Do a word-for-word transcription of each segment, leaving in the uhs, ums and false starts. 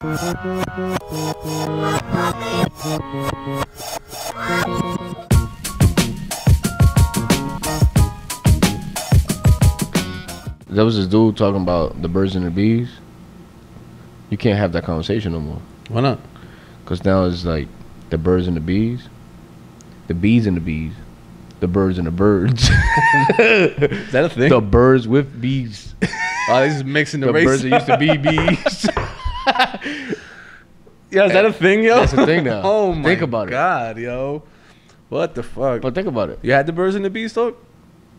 There was this dude talking about the birds and the bees. You can't have that conversation no more. Why not? Because now it's like the birds and the bees, the bees and the bees, the birds and the birds. Is that a thing? The birds with bees. Oh, this is mixing the, the race. Birds that used to be bees. Yeah, is that a thing, yo? That's a thing now. Oh my think about god, it. Yo, what the fuck? But think about it. You had the birds and the bees talk?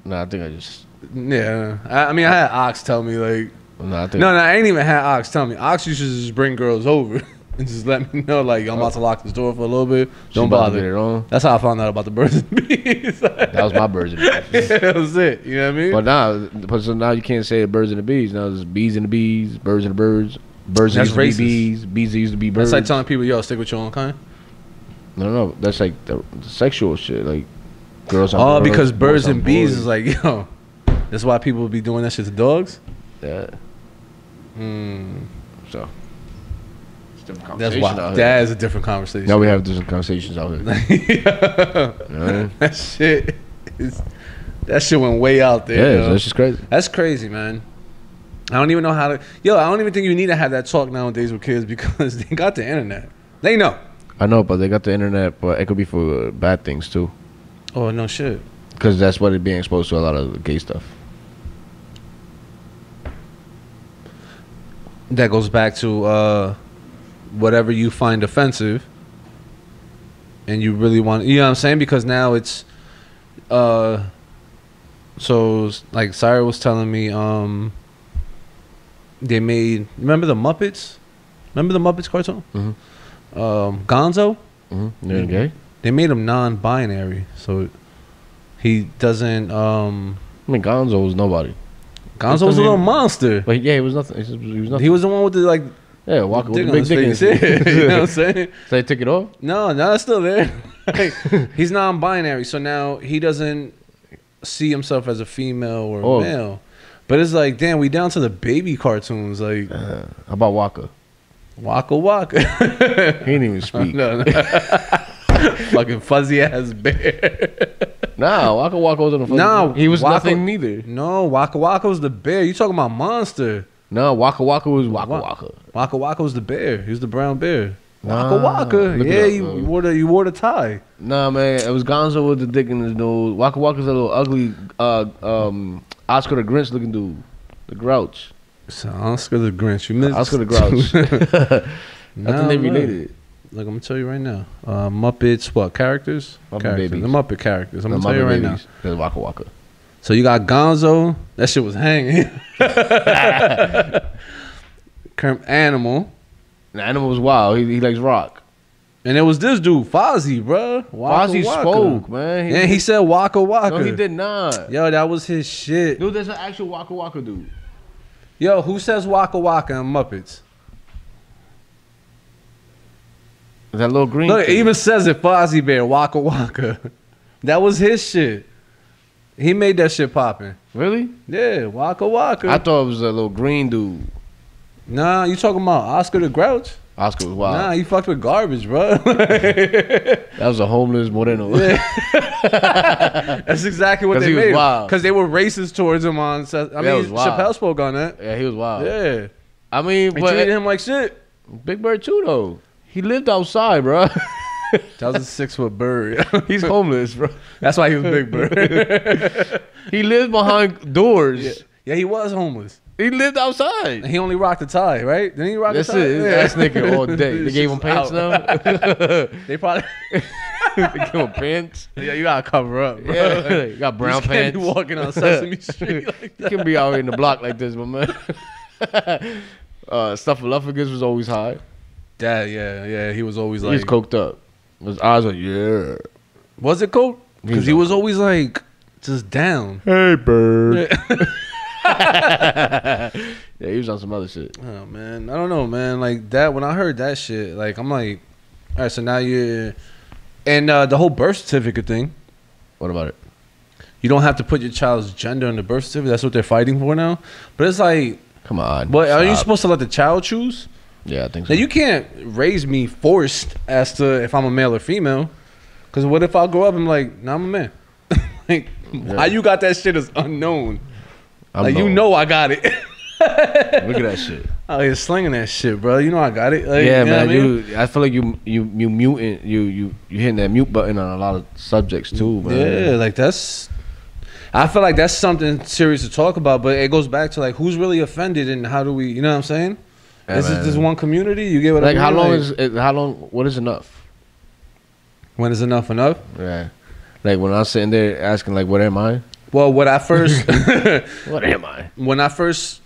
No, nah, I think I just. Yeah, I, I mean, I had Ox tell me like. No, I think no, no, I ain't even had Ox tell me. Ox used to just bring girls over and just let me know like I'm about to lock this door for a little bit. Don't bother. On. That's how I found out about the birds and bees. That was my birds and bees. Yeah, that was it. You know what I mean? But now, but so now you can't say birds and the bees. Now it's bees and the bees, birds and the birds. Birds that's used racist. To be bees. Bees used to be birds. That's like telling people, yo, stick with your own kind. No, no, that's like the, the sexual shit. Like girls. On oh, girls, because birds and bees boys. Is like, yo, that's why people be doing that shit to dogs. Yeah. Mm. So. It's a different conversation that's why, out here. That is a different conversation. Now we have different conversations out here. Yeah. You know what I mean? That shit. Is, that shit went way out there. Yeah, so that's just crazy. That's crazy, man. I don't even know how to... Yo, I don't even think you need to have that talk nowadays with kids because they got the internet. They know. I know, but they got the internet, but it could be for bad things, too. Oh, no shit. Because that's what they're being exposed to, a lot of gay stuff. That goes back to uh, whatever you find offensive and you really want... You know what I'm saying? Because now it's... Uh, so, like, Sire was telling me... Um, They made, remember the Muppets? Remember the Muppets cartoon? Mm-hmm. um, Gonzo? Mm-hmm. They're gay? They made him non-binary, so he doesn't... Um, I mean, Gonzo was nobody. Gonzo was a little monster. But yeah, he was nothing. He was, nothing. He was the one with the, like... Yeah, walking with the big dick in his head. You know what I'm saying? So they took it off? No, no, it's still there. Like, he's non-binary, so now he doesn't see himself as a female or oh. male. But it's like, damn, we down to the baby cartoons. Like, uh, how about Waka? Waka Waka. He didn't even speak. No, no. Fucking fuzzy ass bear. Nah, Waka Waka wasn't a fuzzy nah, bear. He was Waka, nothing neither. No, Waka Waka was the bear. You talking about monster? No, Waka Waka was Waka Waka. Waka Waka was the bear. He was the brown bear. Waka nah, Waka. Yeah, up, you, you wore the you wore the tie. Nah, man, it was Gonzo with the dick in his nose. Waka Waka's a little ugly. Uh, um. Oscar the Grinch looking dude. The Grouch. So Oscar the Grinch. You missed Oscar the Grouch. No, I think they related. Look, I'm going to tell you right now. Uh, Muppets, what, characters? Muppet characters. Babies. The Muppet characters. I'm going to tell you right babies. Now. There's Waka Waka. So you got Gonzo. That shit was hanging. Animal. The Animal was wild. He, he likes rock. And it was this dude, Fozzie, bro. Waka, Fozzie Waka. Spoke, man. He, and he said Waka Waka. No, he did not. Yo, that was his shit. Dude, there's an actual Waka Waka dude. Yo, who says Waka Waka in Muppets? That little green Look, thing. It even says it, Fozzie Bear, Waka Waka. That was his shit. He made that shit popping. Really? Yeah, Waka Waka. I thought it was a little green dude. Nah, you talking about Oscar the Grouch? Oscar was wild. Nah, he fucked with garbage, bro. That was a homeless Moreno. Yeah. That's exactly what they made. Because they were racist towards him on... I mean, yeah, Chappelle spoke on that. Yeah, he was wild. Yeah. I mean, they but... treated him like shit. Big Bird, too, though. He lived outside, bro. That was a six-foot bird. He's homeless, bro. That's why he was Big Bird. He lived behind doors. Yeah, yeah he was homeless. He lived outside. He only rocked a tie, right? Didn't he rock a tie? That's it. That's nigga all day. They gave him pants out. Now? They probably... They gave him pants? Yeah, you gotta cover up, bro. Yeah, like, you got brown you pants. You can't be walking on Sesame Street like that. You can be out here in the block like this, my man. uh, Stuffaluffagus was always high. Dad, yeah, yeah. He was always he like... He was coked up. His eyes were like, yeah. Was it coke? Because he was always like, just down. Hey, bird. Yeah. Yeah, he was on some other shit. Oh man, I don't know, man. Like that, when I heard that shit, like I'm like, all right, so now you're, and uh, the whole birth certificate thing. What about it? You don't have to put your child's gender in the birth certificate. That's what they're fighting for now. But it's like, come on. What stop. Are you supposed to let the child choose? Yeah, I think so. Now, you can't raise me forced as to if I'm a male or female, because what if I grow up and I'm like, nah, I'm a man? Like, yeah. How you got that shit is unknown. I'm like, known. You know I got it. Look at that shit. Oh, you're slinging that shit, bro. You know I got it. Like, yeah, you know, man. I mean? You, I feel like you, you, you muting, you, you, you hitting that mute button on a lot of subjects too, man. Yeah, like that's. I feel like that's something serious to talk about, but it goes back to like who's really offended and how do we? You know what I'm saying? Yeah, this man. Is this one community. You get what like, I mean? How long like, is it, how long? What is enough? When is enough enough? Yeah, like when I'm sitting there asking like, "What am I?" Well, what I first. What am I? When I first.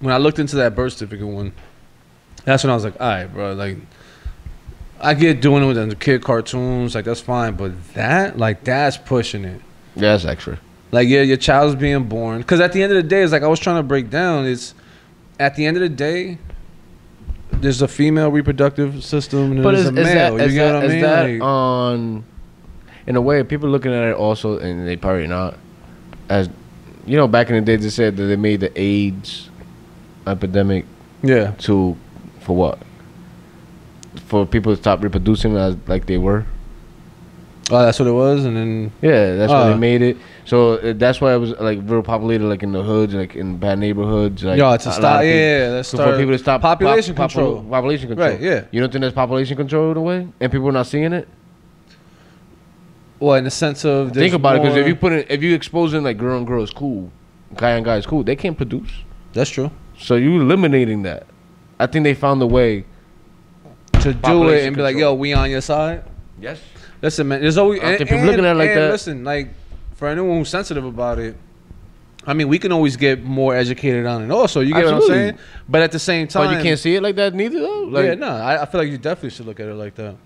When I looked into that birth certificate one, that's when I was like, all right, bro, like, I get doing it with the kid cartoons, like, that's fine, but that, like, that's pushing it. Yeah, that's extra. Like, yeah, your child's being born. Because at the end of the day, it's like I was trying to break down, it's, at the end of the day, there's a female reproductive system and there's a male. You get what I mean? Is that on, in a way, people looking at it also, and they probably not, as, you know, back in the day, they said that they made the AIDS epidemic, yeah. To, for what? For people to stop reproducing as like they were. Oh, that's what it was, and then yeah, that's uh, why they made it. So uh, that's why it was like real populated, like in the hoods, like in bad neighborhoods. Like, yo, it's a stop. Yeah, that's so for people to stop population pop, control. Pop, population control. Right. Yeah. You don't think that's population control in a way, and people are not seeing it. Well, in the sense of think about it, because if you put in, if you exposing like girl and girl is cool, guy and guy is cool, they can't produce. That's true. So you eliminating that. I think they found a way to do it and be like, yo, we on your side. Yes. Listen, man, there's always and, people and, looking at it like and that. Listen, like for anyone who's sensitive about it, I mean, we can always get more educated on it also. You get Absolutely. What I'm saying? But at the same time, but you can't see it like that neither though? Like, yeah, no. I, I feel like you definitely should look at it like that.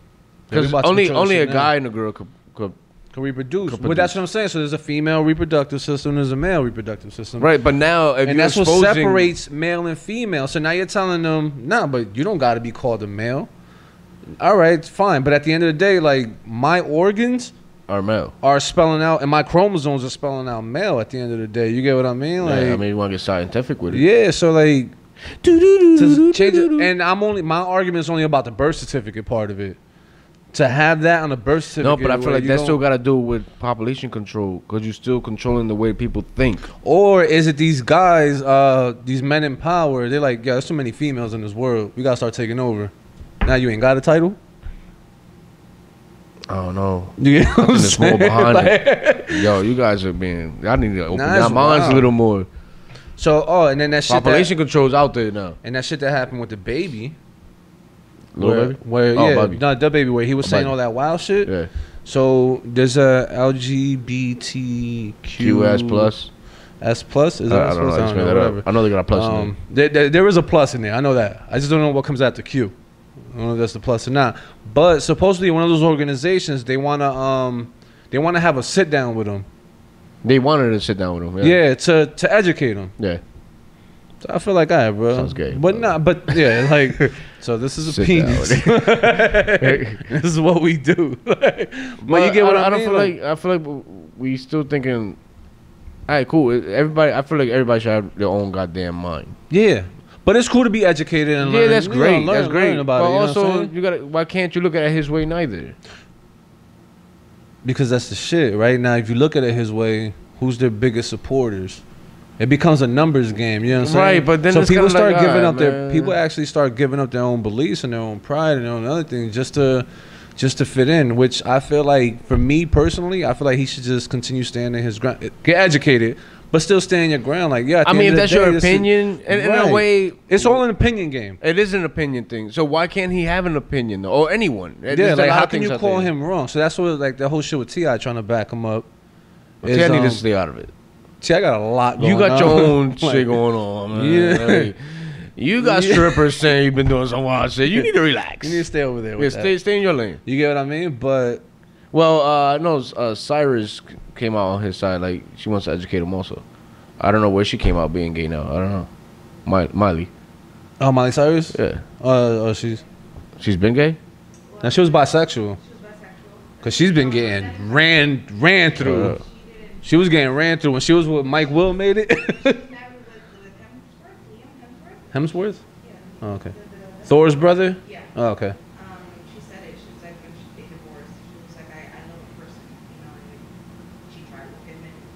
Because only only a guy and a girl could, could Can reproduce. But well, that's what I'm saying. So there's a female reproductive system, there's a male reproductive system. Right, but now if and that's what separates male and female. So now you're telling them, nah, but you don't gotta be called a male. All right, fine. But at the end of the day, like my organs are male. Are spelling out and my chromosomes are spelling out male at the end of the day. You get what I mean? Like yeah, I mean you wanna get scientific with it. Yeah, so like to change it, and I'm only my argument is only about the birth certificate part of it. To have that on a birth certificate. No, but I feel like that still got to do with population control because you're still controlling the way people think. Or is it these guys, uh, these men in power, they're like, yeah, there's too many females in this world. We got to start taking over. Now you ain't got a title? I don't know. You get what I'm saying? More behind like, it. Yo, you guys are being, I need to open nah, my minds a little more. So, oh, and then that shit. Population that, control's out there now. And that shit that happened with the baby. Where, where oh, yeah, baby. Not the baby, where he was oh, saying baby. All that wild shit. Yeah. So there's a L G B T Q S plus. S plus is that I, I don't know. I, don't know. I know they got a plus. Um, in there. There, there, there is a plus in there. I know that. I just don't know what comes after Q. I don't know if that's the plus or not. But supposedly one of those organizations, they wanna um, they wanna have a sit down with them. They wanted to sit down with them. Yeah, yeah to to educate them. Yeah. So I feel like I, right, bro. Sounds gay. But bro. Nah, but yeah, like, so this is a Sit penis. This is what we do. Like, but, but you get what I, I, I don't mean? Feel like, I feel like we still thinking, all right, cool. Everybody, I feel like everybody should have their own goddamn mind. Yeah. But it's cool to be educated and yeah, learn. Yeah, that's great. You know, learn, that's great. About but it, you also, you gotta, why can't you look at it his way neither? Because that's the shit, right? Now, if you look at it his way, who's their biggest supporters? It becomes a numbers game, you know what I'm right, saying? Right, but then so it's people start like, giving up man. Their people actually start giving up their own beliefs and their own pride and their own other things just to just to fit in. Which I feel like, for me personally, I feel like he should just continue standing his ground, get educated, but still stand your ground. Like yeah, I mean, if that's day, your opinion, and in, right. in a way, it's all an opinion game. It is an opinion thing. So why can't he have an opinion though? Or anyone? It yeah, like how can you call him wrong? So that's what like the whole shit with T I trying to back him up. Well, T I needs um, to stay out of it. See, I got a lot going on. You got on. Your own like, shit going on, man. Yeah. Hey, you got yeah. strippers saying you've been doing some wild shit. You need to relax. You need to stay over there with yeah, that. Stay, stay in your lane. You get what I mean? But, well, uh, I know uh, Cyrus came out on his side. Like, she wants to educate him also. I don't know where she came out being gay now. I don't know. My, Miley. Oh, Miley Cyrus? Yeah. Uh, oh, she's... She's been gay? No, she was bisexual. She was bisexual. Because she's been getting ran, ran through. Uh, She was getting ran through when she was with Mike Will Made It. Hemsworth? Hemsworth? Yeah. Oh, okay. Thor's brother? Yeah. Oh, okay. Um, she said it. She was like, when she, they divorced, she was like, I, I love the person. You know, like, she tried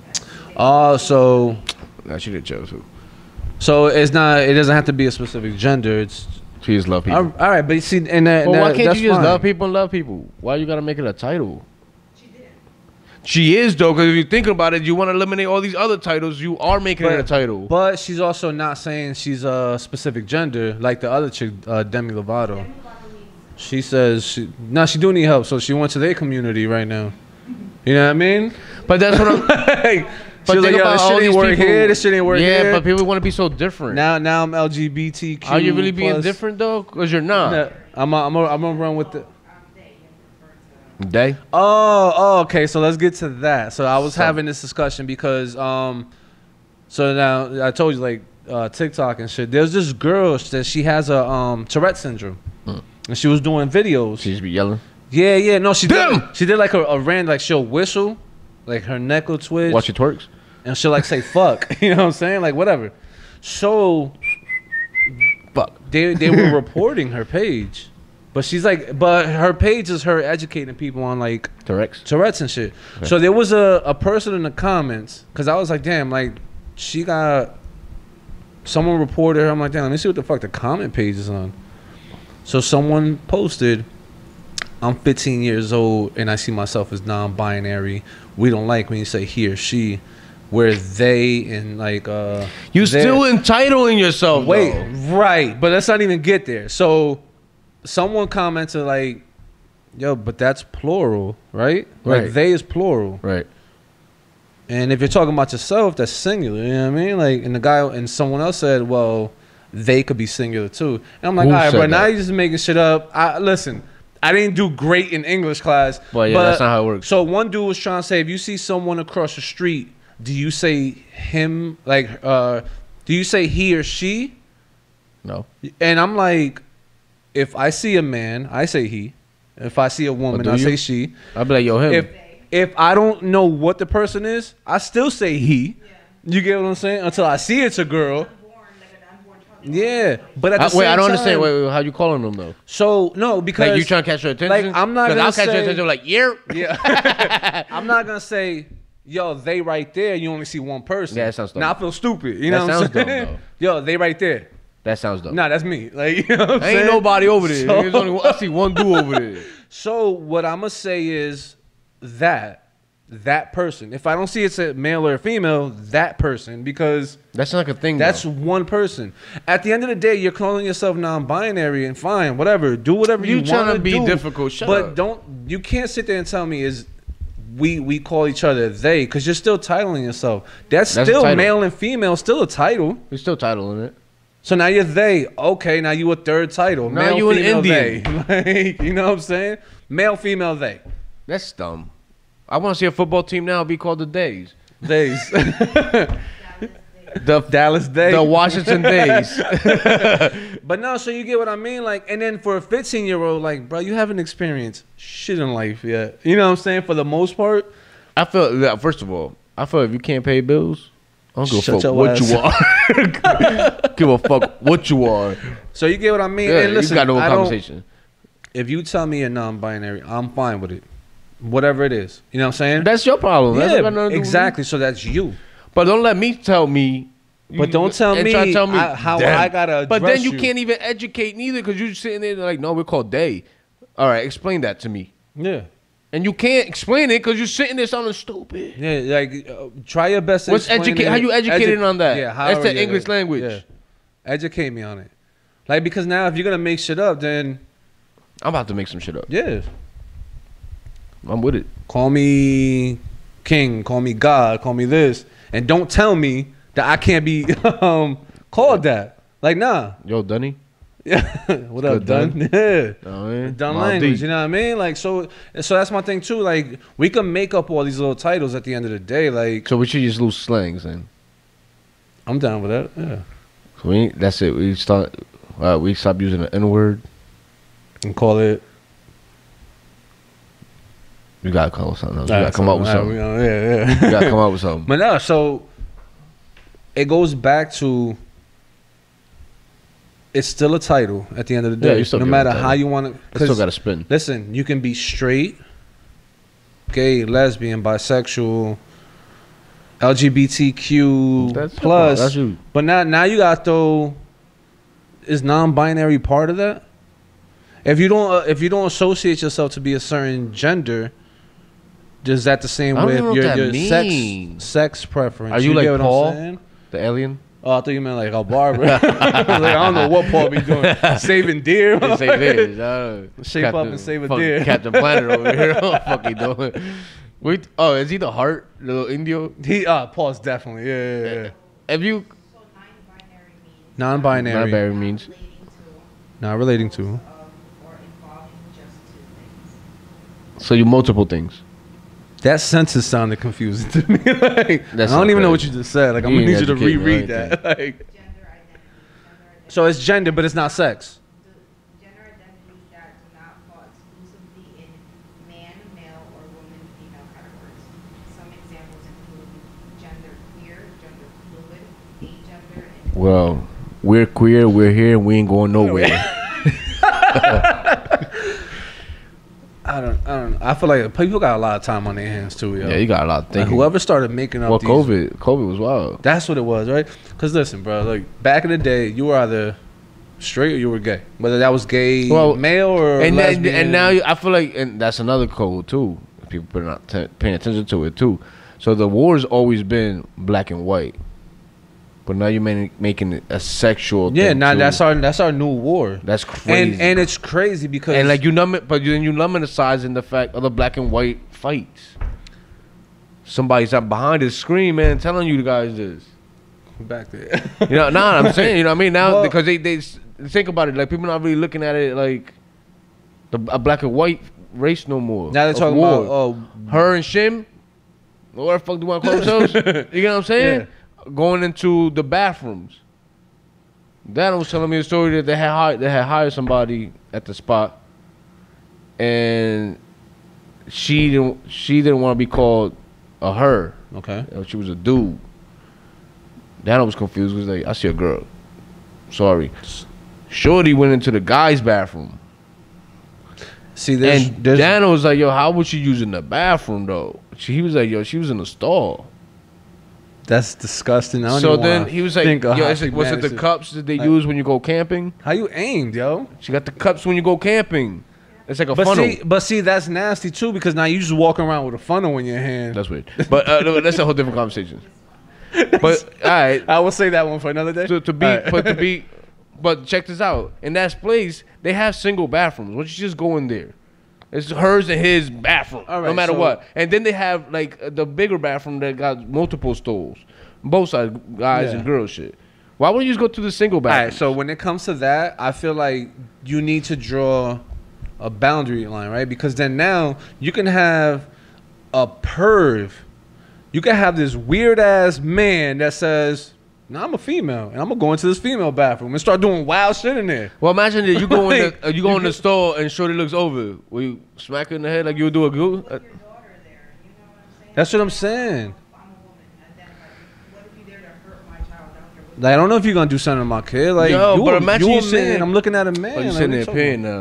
with him. And oh, so. No, she didn't chose who. So it's not, it doesn't have to be a specific gender. It's. She just love people. All right, but you see, and that, well, that, why can't that's you just fine. Love people and love people? Why you gotta make it a title? She did. She is though, because if you think about it, you want to eliminate all these other titles. You are making but, it a title. But she's also not saying she's a specific gender like the other chick, uh, Demi Lovato. Demi Lovato she says she, nah, she do need help, so she went to their community right now. You know what I mean? But that's what I'm like. But think like, about this all shit ain't work people. Here. This shit ain't work yeah, here. Yeah, but people want to be so different. Now, now I'm L G B T Q. Are you really being plus. Different though? Cause you're not. No, I'm, a, I'm, a, I'm gonna run with the day. Oh, oh, okay. So let's get to that. So I was so. having this discussion because, um, so now I told you like uh, TikTok and shit. There's this girl that she has a um Tourette's syndrome, mm. and she was doing videos. She just be yelling. Yeah, yeah. No, she Damn. did. She did like a, a rant, like she'll whistle. Like her neck will twitch. Watch your twerks. And she'll like say fuck. You know what I'm saying? Like whatever. So fuck. They they were reporting her page. But she's like but her page is her educating people on like Tourette's Tourette's and shit. Okay. So there was a, a person in the comments, cause I was like, damn, like she got someone reported her. I'm like, damn, let me see what the fuck the comment page is on. So someone posted, I'm fifteen years old and I see myself as non-binary. We don't like when you say he or she, where they and like uh you still entitling yourself. Wait, though. Right, but let's not even get there. So someone commented like, yo, but that's plural, right? Right. Like they is plural. Right. And if you're talking about yourself, that's singular, you know what I mean? Like and the guy and someone else said, well, they could be singular too. And I'm like, who all right, but that? Now you're just making shit up. I listen. I didn't do great in English class. Well, yeah, but that's not how it works. So one dude was trying to say, if you see someone across the street, do you say him? Like, uh, do you say he or she? No. And I'm like, if I see a man, I say he. If I see a woman, I you? say she. I'll be like, yo, him. If, if I don't know what the person is, I still say he. Yeah. You get what I'm saying? Until I see it's a girl. Yeah, but at the I, same wait, I don't time, understand. Wait, wait, how you calling them though? So no, because like you trying to catch her attention. Like I'm not gonna I'll say, catch your attention. Like yeah, yeah. I'm not gonna say, yo, they right there. You only see one person. Yeah, that sounds dope. Now I feel stupid. You that know, sounds what I'm saying? Dumb, yo, they right there. That sounds dope. Nah, that's me. Like you know, what I'm ain't saying? Nobody over there. So, There's only one, I see one dude over there. So what I'm gonna say is that. That person. If I don't see it's a male or a female, that person, because that's not like a thing. That's though. One person. At the end of the day, you're calling yourself non-binary and fine, whatever. Do whatever you, you want to be do, difficult. Shut but up. Don't. You can't sit there and tell me is we we call each other they because you're still titling yourself. That's, that's still male and female. Still a title. You're still titling it. So now you're they. Okay, now you a third title. Now male, you an Indian. They. Like, you know what I'm saying? Male, female, they. That's dumb. I want to see a football team now be called the Days. Days. The Dallas Days. The Washington Days. But no, so you get what I mean? Like, and then for a fifteen-year-old, like, bro, you haven't experienced shit in life yet. You know what I'm saying? For the most part. I feel, yeah, first of all, I feel if you can't pay bills, I don't give a fuck what ass. You are. Give a fuck what you are. So you get what I mean? Yeah, and listen, you got no conversation. If you tell me you're non-binary, I'm fine with it. Whatever it is. You know what I'm saying? That's your problem. Yeah, that's exactly. So that's you. But don't let me tell me. But don't tell me, try to tell me I, how damn. I got to address But then you, you can't even educate neither because you're sitting there like, no, we're called they. All right, explain that to me. Yeah. And you can't explain it because you're sitting there sounding stupid. Yeah, like uh, try your best to What's explain it. How you educated Edu on that? Yeah, how That's the yeah, English yeah. language. Yeah. Educate me on it. Like, because now if you're going to make shit up, then. I'm about to make some shit up. Yeah. I'm with it. Call me king. Call me God. Call me this. And don't tell me that I can't be um, called that. Like, nah. Yo, Dunny. Yeah. What up, Dunn? Yeah. No, man. Dunn language. You know what I mean? Like, so so that's my thing, too. Like, we can make up all these little titles at the end of the day. Like, so we should just lose slangs, then. I'm down with that. Yeah. So we, that's it. We start, uh, we stop using the N-word. And call it. You gotta call something else. You gotta come up with something. Yeah, yeah. You gotta come up with something. But no, so it goes back to it's still a title at the end of the day. Yeah, you still no matter how you want to. Still got to spin. Listen, you can be straight, gay, lesbian, bisexual, L G B T Q that's plus. That's you. But now, now you got though. Is non-binary part of that? If you don't, uh, if you don't associate yourself to be a certain gender, is that the same way? Your, your sex, sex preference. Are you, you like Paul, the alien? Oh, I thought you meant like a barber. I was like, I don't know what Paul be doing. Saving deer. Yeah, save deer. Uh, Shape Captain, up and save a deer. Captain Planet over here. What the fuck he doing? Wait, oh, is he the heart, little Indio? He, uh, Paul's definitely, yeah, yeah, yeah. Have you? So non-binary means. Non-binary. Non-binary means. Not relating to. Not relating to. Or involving just two things. So you multiple things. That sentence sounded confusing to me. Like, I don't even know what you just said. Like, I'm gonna need you to reread that. Like, gender identity. So it's gender, but it's not sex. The gender identities that do not fall exclusively in man, male, or woman, female categories. Some examples include gender queer, gender fluid, agender, and well, we're queer, we're here, and we ain't going nowhere. I don't, I don't. I feel like people got a lot of time on their hands too, yo. Yeah, you got a lot of thinking. Like whoever started making up. Well, these, COVID, COVID was wild. That's what it was, right? Because listen, bro, like back in the day, you were either straight or you were gay. Whether that was gay, well, male or and lesbian. Then, and now I feel like, and that's another code too. People are not t paying attention to it too. So the war's always been black and white, but now you're making making it a sexual yeah, thing. Yeah, now too. that's our that's our new war. That's crazy. And and it's crazy because and like you numb it, but then you numericizing the fact of the black and white fights. Somebody's up behind the screen, man, telling you guys this. Back there. You know, nah, I'm saying, you know what I mean? Now well, because they they think about it, like people not really looking at it like the a black and white race no more. Now they're talking war. about uh, her and Shim. Where the fuck do I call themselves? You know what I'm saying? Yeah. Going into the bathrooms. Dad was telling me a story that they had hired, they had hired somebody at the spot, and she didn't she didn't want to be called a her. Okay, she was a dude. Dad was confused. He was like, "I see a girl." Sorry, shorty went into the guy's bathroom. See, there's, and there's, Dana was like, "Yo, how was she using the bathroom though?" She, he was like, "Yo, she was in the stall." That's disgusting. I don't so then he was like, yo, it's like was it the cups that they like, use when you go camping? How you aimed, yo? She got the cups when you go camping. It's like a but funnel. See, but see, that's nasty too because now you just walking around with a funnel in your hand. That's weird. But uh, no, that's a whole different conversation. But all right, I will say that one for another day. So to be, right. but to be, but check this out. In that place, they have single bathrooms. Why don't you just go in there? It's hers and his bathroom, right, no matter so what. And then they have like the bigger bathroom that got multiple stalls, both sides, guys yeah. and girls shit. Why wouldn't you just go to the single bathroom? All right, so when it comes to that, I feel like you need to draw a boundary line, right? Because then now you can have a perv. You can have this weird ass man that says, "No, I'm a female, and I'm gonna go into this female bathroom and start doing wild shit in there." Well, imagine that you go like, in the uh, you go you in the store and shorty looks over. Will you smack her in the head like you would do a goo? Uh, you know that's what I'm saying. I'm a woman. Then, like, what if you there to hurt my child? I don't, like, I don't know if you're gonna do something to my kid. Like, yo, you, but imagine you, you sitting. Man, I'm looking at a man. Oh, you like, sitting there peeing now,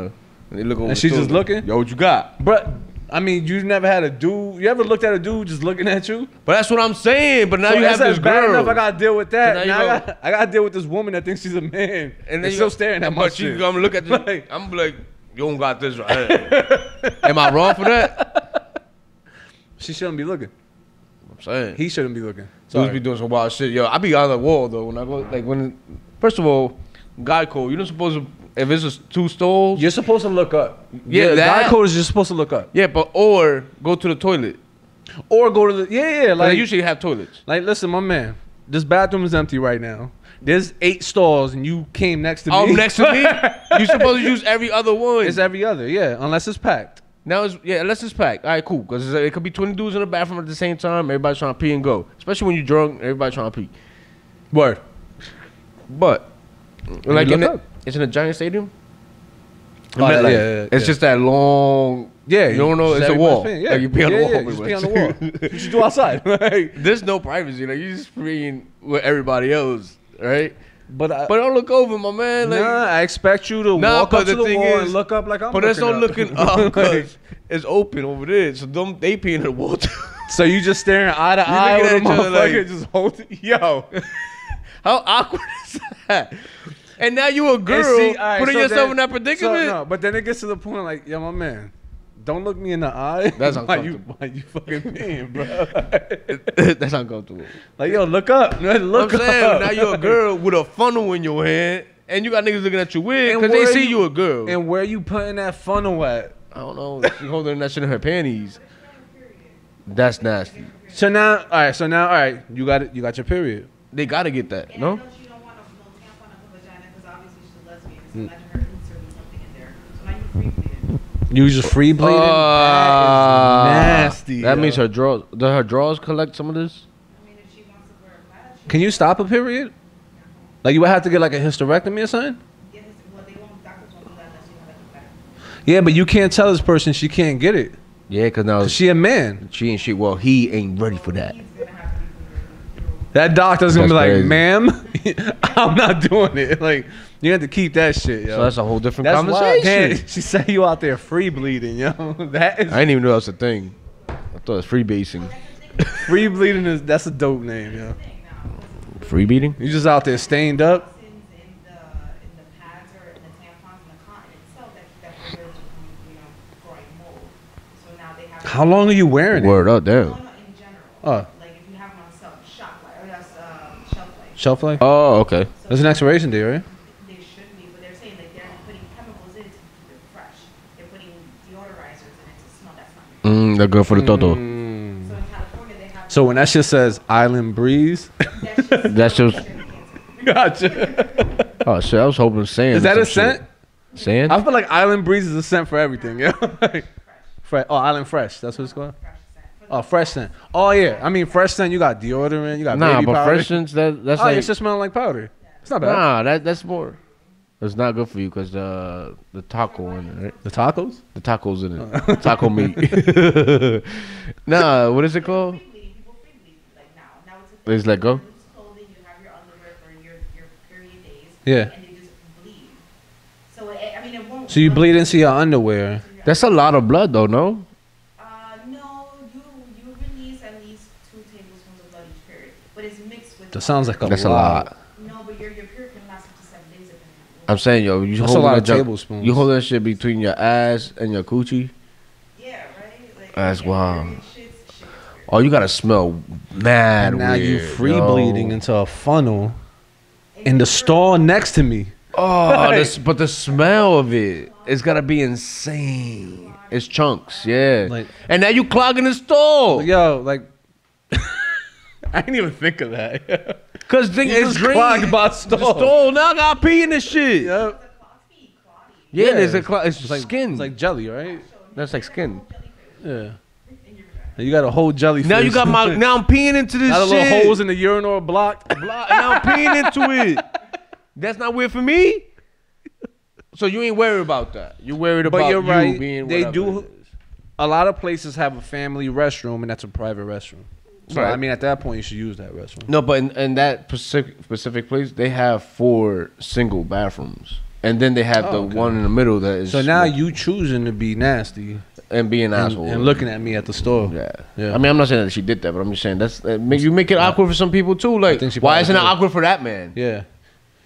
and they look over. And she's just looking. Yo, what you got, bro? I mean, you never had a dude. You ever looked at a dude just looking at you? But that's what I'm saying. But now so you have this bad girl. Enough, I gotta deal with that. Now, now I, gotta, I gotta deal with this woman that thinks she's a man and they're still staring at my shit. I'm gonna look at you. Like, I'm gonna be like, you don't got this right. Am I wrong for that? She shouldn't be looking. I'm saying he shouldn't be looking. Dudes be doing some wild shit, yo. I be on the wall though when I go. Like when, first of all, guy code. You're not supposed to. If it's just two stalls, you're supposed to look up. Yeah, yeah that guy code is just supposed to look up. Yeah, but or go to the toilet, or go to the yeah, yeah. Like they usually have toilets. Like, listen, my man, this bathroom is empty right now. There's eight stalls, and you came next to me. Oh, next to me? You're supposed to use every other one. It's every other, yeah, unless it's packed. Now it's yeah, unless it's packed. All right, cool, because it could be twenty dudes in the bathroom at the same time. Everybody's trying to pee and go, especially when you're drunk. Everybody's trying to pee. Word. But like you look in up. It's in a giant stadium. Oh, yeah, like, yeah, yeah, it's yeah. just that long. Yeah, you don't know. It's a wall. Pain, yeah, like you be on, yeah, yeah, yeah, on the wall. You be on the wall. You should do outside. Like, there's no privacy. Like you just being with everybody else, right? But I, but don't look over, my man. Like, nah, I expect you to nah, walk up to the, the wall is, and look up like I'm but looking up. But that's not looking up because it's open over there. So them, they peeing in the water. So you just staring eye to eye with a motherfucker like, just holding. Yo, how awkward is that? And now you a girl see, right, putting so yourself then, in that predicament. So, no, but then it gets to the point like, yo, my man, don't look me in the eye. That's uncomfortable. Why you, why you fucking peeing, bro? That's uncomfortable. Like, yo, look up. Look I'm up. Saying, now you a girl with a funnel in your hand, and you got niggas looking at you weird because they see you, you a girl. And where you putting that funnel at? I don't know. She holding that shit in her panties. That's nasty. So now, all right. So now, all right. You got it. You got your period. They gotta get that, and no? I know she don't want a little tampon up her vagina because obviously she's a lesbian. So mm. let her insert something in there. So now you free bleeding. You just free bleeding. Uh, that is nasty. That yo. means her draws. Do her draws collect some of this? I mean, if she wants to wear a pad, can you stop a period? No. Like you would have to get like a hysterectomy or something. Yeah, well, they won't. Doctors won't do that unless you have a pad. Yeah, but you can't tell this person she can't get it. Yeah, cause now she a man. She ain't shit. Well, he ain't ready for that. That doctor's gonna that's be like, crazy. "Ma'am, I'm not doing it." Like, you have to keep that shit. Yo. So that's a whole different that's conversation. Damn, she said you out there free bleeding, yo. That is. I didn't even know that was a thing. I thought it was free basing. Free bleeding is that's a dope name, yo. Free beating? You just out there stained up. How long are you wearing Word it? Word up, damn. No, no, in general. Oh. Like if you have it on shelf, shop life, or that's um, shelf life. Shelf life? Oh, okay. So there's an expiration date, right? They should be, but they're saying that they're not putting chemicals in to keep it fresh. They're putting deodorizers in it to smell. That's not good. Mm, they're good for the toto. Mm. So in California, they have. So when that shit says Island Breeze, that's just. That's just gotcha. Oh, shit. I was hoping sand. Is that a scent? Shit. Sand? I feel like Island Breeze is a scent for everything, yeah. Like, oh, Island Fresh. That's what it's called? Fresh scent. Oh, Fresh scent. Oh, yeah. I mean, Fresh scent, you got deodorant, you got nah, baby powder. Nah, but Fresh scent, that, that's oh, like... Oh, it's just smelling like powder. Yeah. It's not bad. Nah, that, that's more... It's not good for you because uh, the taco in it, right? The tacos? The taco's in it. Uh. Taco meat. Nah, what is it called? People free bleed. Like now. Now it's a thing. It's let go? It's clothing. You have your underwear for your, your period days. Yeah. And you just bleed. So, it, I mean, it won't... So you bleed into your underwear. That's a lot of blood, though, no? Uh, no, you you release at least two tablespoons of blood each period, but it's mixed with. That sounds like a that's lot. That's a lot. No, but your your period can last up to seven days. I'm saying, yo, you that's hold a lot of tablespoons. You hold that shit between your ass and your coochie. Yeah, right. Like, that's wild. Oh, you gotta smell mad. And now weird, you free yo. bleeding into a funnel, and in the stall next to me. Oh, right. This, but the smell of it, it's got to be insane. It's chunks, yeah. Like, and now you clogging the store. Yo, like, I didn't even think of that. Because it's clogged by store. The store. Now I got pee in this shit. Yep. Yeah, yeah, there's a clog. It's, it's like skin. It's like jelly, right? That's like skin. Yeah. You got a whole jellyfish. Now you got my, now I'm peeing into this shit. Got a little shit. Holes in the urinal block. block. Now I'm peeing into it. That's not weird for me. So you ain't worried about that. You're worried about but you're you right. being they do. A lot of places have a family restroom, and that's a private restroom. So right. I mean, at that point, you should use that restroom. No, but in, in that specific, specific place, they have four single bathrooms, and then they have oh, the okay. one in the middle that is. So now like, you choosing to be nasty and be an and, asshole and looking at me at the store. Yeah. yeah, I mean, I'm not saying that she did that, but I'm just saying that's that make, you make it awkward for some people too. Like, why isn't it awkward for that man? Yeah.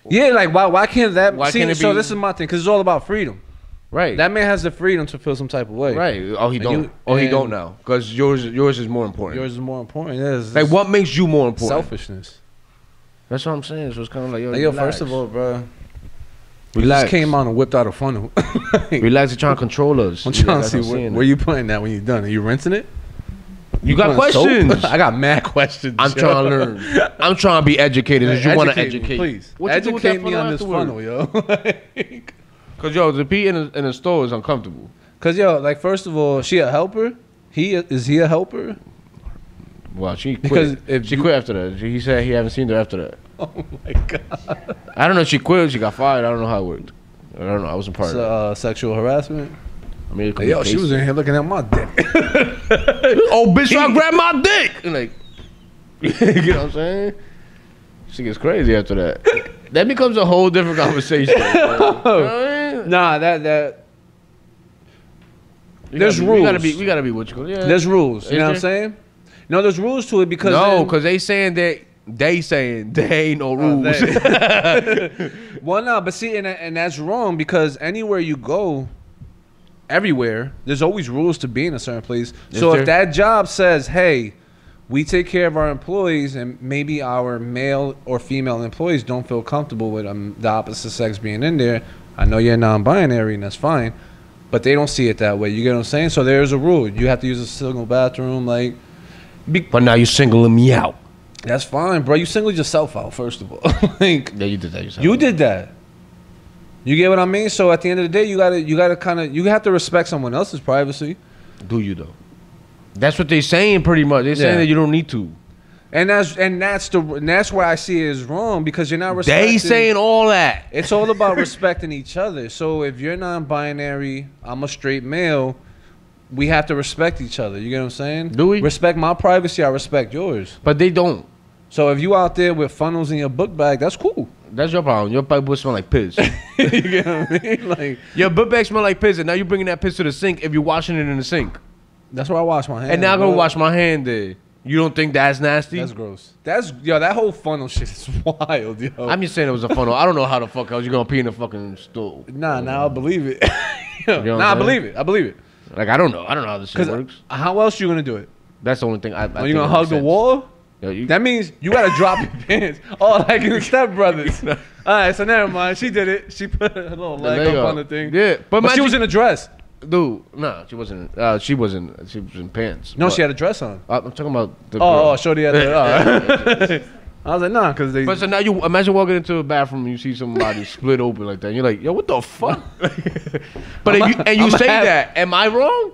Yeah, like why? Why can't that? Why see, can't it be, so this is my thing, because it's all about freedom, right? That man has the freedom to feel some type of way, right? Oh, he and don't. You, oh, he don't now, because yours, yours is more important. Yours is more important. Yeah, it's, like what makes you more important? Selfishness. That's what I'm saying. So it's kind of like yo, like, yo first of all, bro, we just came out and whipped out a funnel. Relax, you're trying to control us. I'm trying to see where, where you putting that when you're done. Are you rinsing it? You, you got questions. I got mad questions. I'm yo. trying to learn. I'm trying to be educated. Hey, you want to educate me, please. What educate me on this funnel, yo. Because, yo, the pee in a, in a store is uncomfortable. Because, yo, like, first of all, she a helper? He Is he a helper? Well, she quit. Because if she you, quit after that. He said he haven't seen her after that. Oh, my God. I don't know if she quit or she got fired. I don't know how it worked. I don't know. I wasn't part so, of it. Uh, sexual harassment? I mean, like, yo, she was in here looking at my dick. Oh, bitch, I grabbed my dick. Like, you know what I'm saying? She gets crazy after that. That becomes a whole different conversation. Oh. Nah, that that. You there's be, rules. We gotta be. We gotta be what you call. Yeah. There's rules. You Is know there? What I'm saying? No, there's rules to it because no, because they saying that they saying there ain't no rules. Oh, well, no, but see, and and that's wrong because anywhere you go, everywhere there's always rules to be in a certain place. Is so there? If that job says, hey, we take care of our employees, and maybe our male or female employees don't feel comfortable with um, the opposite sex being in there. I know you're non-binary, and that's fine, but they don't see it that way. You get what I'm saying? So there's a rule. You have to use a single bathroom, like. Be but now you're singling me out. That's fine, bro. You singled yourself out, first of all. Like, yeah, you did that yourself. You did that. You get what I mean? So at the end of the day, you gotta, you gotta kind of, you have to respect someone else's privacy. Do you though? That's what they're saying, pretty much. They're saying yeah. that you don't need to, and that's and that's the and that's where I see it is wrong because you're not respecting. They saying all that. It's all about respecting each other. So if you're non-binary, I'm a straight male. We have to respect each other. You get what I'm saying? Do we respect my privacy? I respect yours. But they don't. So if you out there with funnels in your book bag, that's cool. That's your problem. Your book bag smell like piss. You get what I mean? Like your book bag smell like piss, and now you're bringing that piss to the sink if you're washing it in the sink. That's where I wash my hand. And now I'm going to wash my hand there. You don't think that's nasty? That's gross. That's, yo, that whole funnel shit is wild, yo. I'm just saying it was a funnel. I don't know how the fuck else you're going to pee in a fucking stool. Nah, nah, I believe it. You know nah, I believe it. I believe it. Like, I don't know. I don't know how this shit works. How else you going to do it? That's the only thing I, I Are you going to hug the wall? Yo, you, that means you got to drop your pants. Oh, like in the Step Brothers. All right, so never mind. She did it. She put her little leg up go. on the thing. Yeah, But, but she was in a dress. Dude, no, nah, she wasn't. Uh, she wasn't. She was in pants. No, but, she had a dress on. Uh, I'm talking about the. Oh, oh shorty had the. Right. I was like, nah, because they. But so now you imagine walking into a bathroom and you see somebody split open like that. And you're like, yo, what the fuck? But if you, and you I'm say that, am I wrong?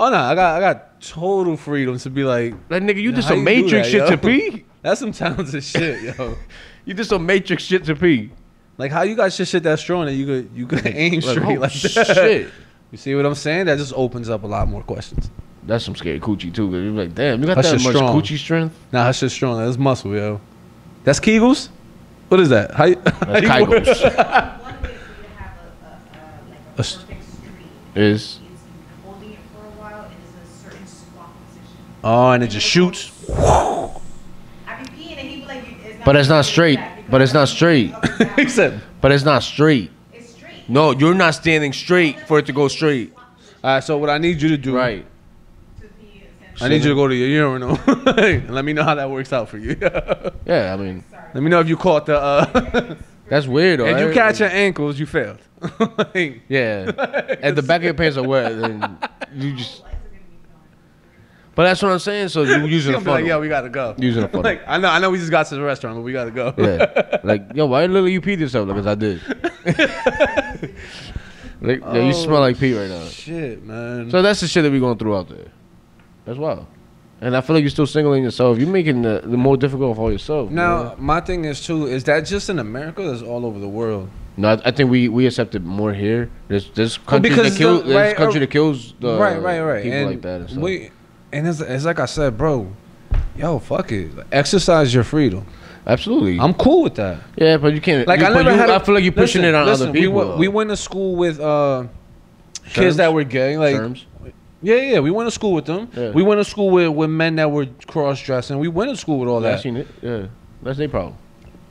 Oh no, nah, I got I got total freedom to be like, like nigga, you did some Matrix that, shit yo? to pee. That's some talented shit, yo. You did some Matrix shit to pee. Like how you got shit shit that strong that you could you could aim like, straight oh, like that. Shit. You see what I'm saying? That just opens up a lot more questions. That's some scary coochie, too. You're like, damn, you got that, that much strong. Coochie strength? Nah, that's just strong. That's muscle, yo. That's Kegels? What is that? How you, that's Kegels. One way for you to have a perfect stream is holding it for a while and it's a certain squat position. Oh, and it just shoots? I can pee and he'd be like, it's not but it's not straight. But it's not straight. He said, but it's not straight. No, you're not standing straight for it to go straight. All right, so what I need you to do, right? I need you to go to your urinal and let me know how that works out for you. Yeah, I mean, let me know if you caught the. Uh, that's weird. Though. If you catch your ankles, you failed. Like, yeah, at the back of your pants are wet, and you just. But that's what I'm saying. So you're using a funnel. Like, yeah, we gotta go. Using a funnel. Like, I know, I know, we just got to the restaurant, but we gotta go. Yeah. Like, yo, why literally you peed yourself? Because I did. Like, oh, yo, you smell like pee right now. Shit, man. So that's the shit that we going through out there. That's wild. And I feel like you're still singling yourself. You're making the, the more difficult for yourself. Now, man. My thing is too is that just in America? That's all over the world. No, I think we we accept it more here. There's this country that kills. The, right, there's country that kills. The, right, right, right. People and like that. And stuff. We, And it's, it's like I said, bro, yo, fuck it. Exercise your freedom. Absolutely. I'm cool with that. Yeah, but you can't. Like you, I, never you, had a, I feel like you're listen, pushing it on listen, other people. We, we went to school with uh, kids that were gay. Like, Terms. Yeah, yeah. We went to school with them. Yeah. We went to school with, with men that were cross-dressing. We went to school with all yeah, that. I've seen it. Yeah, that's their problem.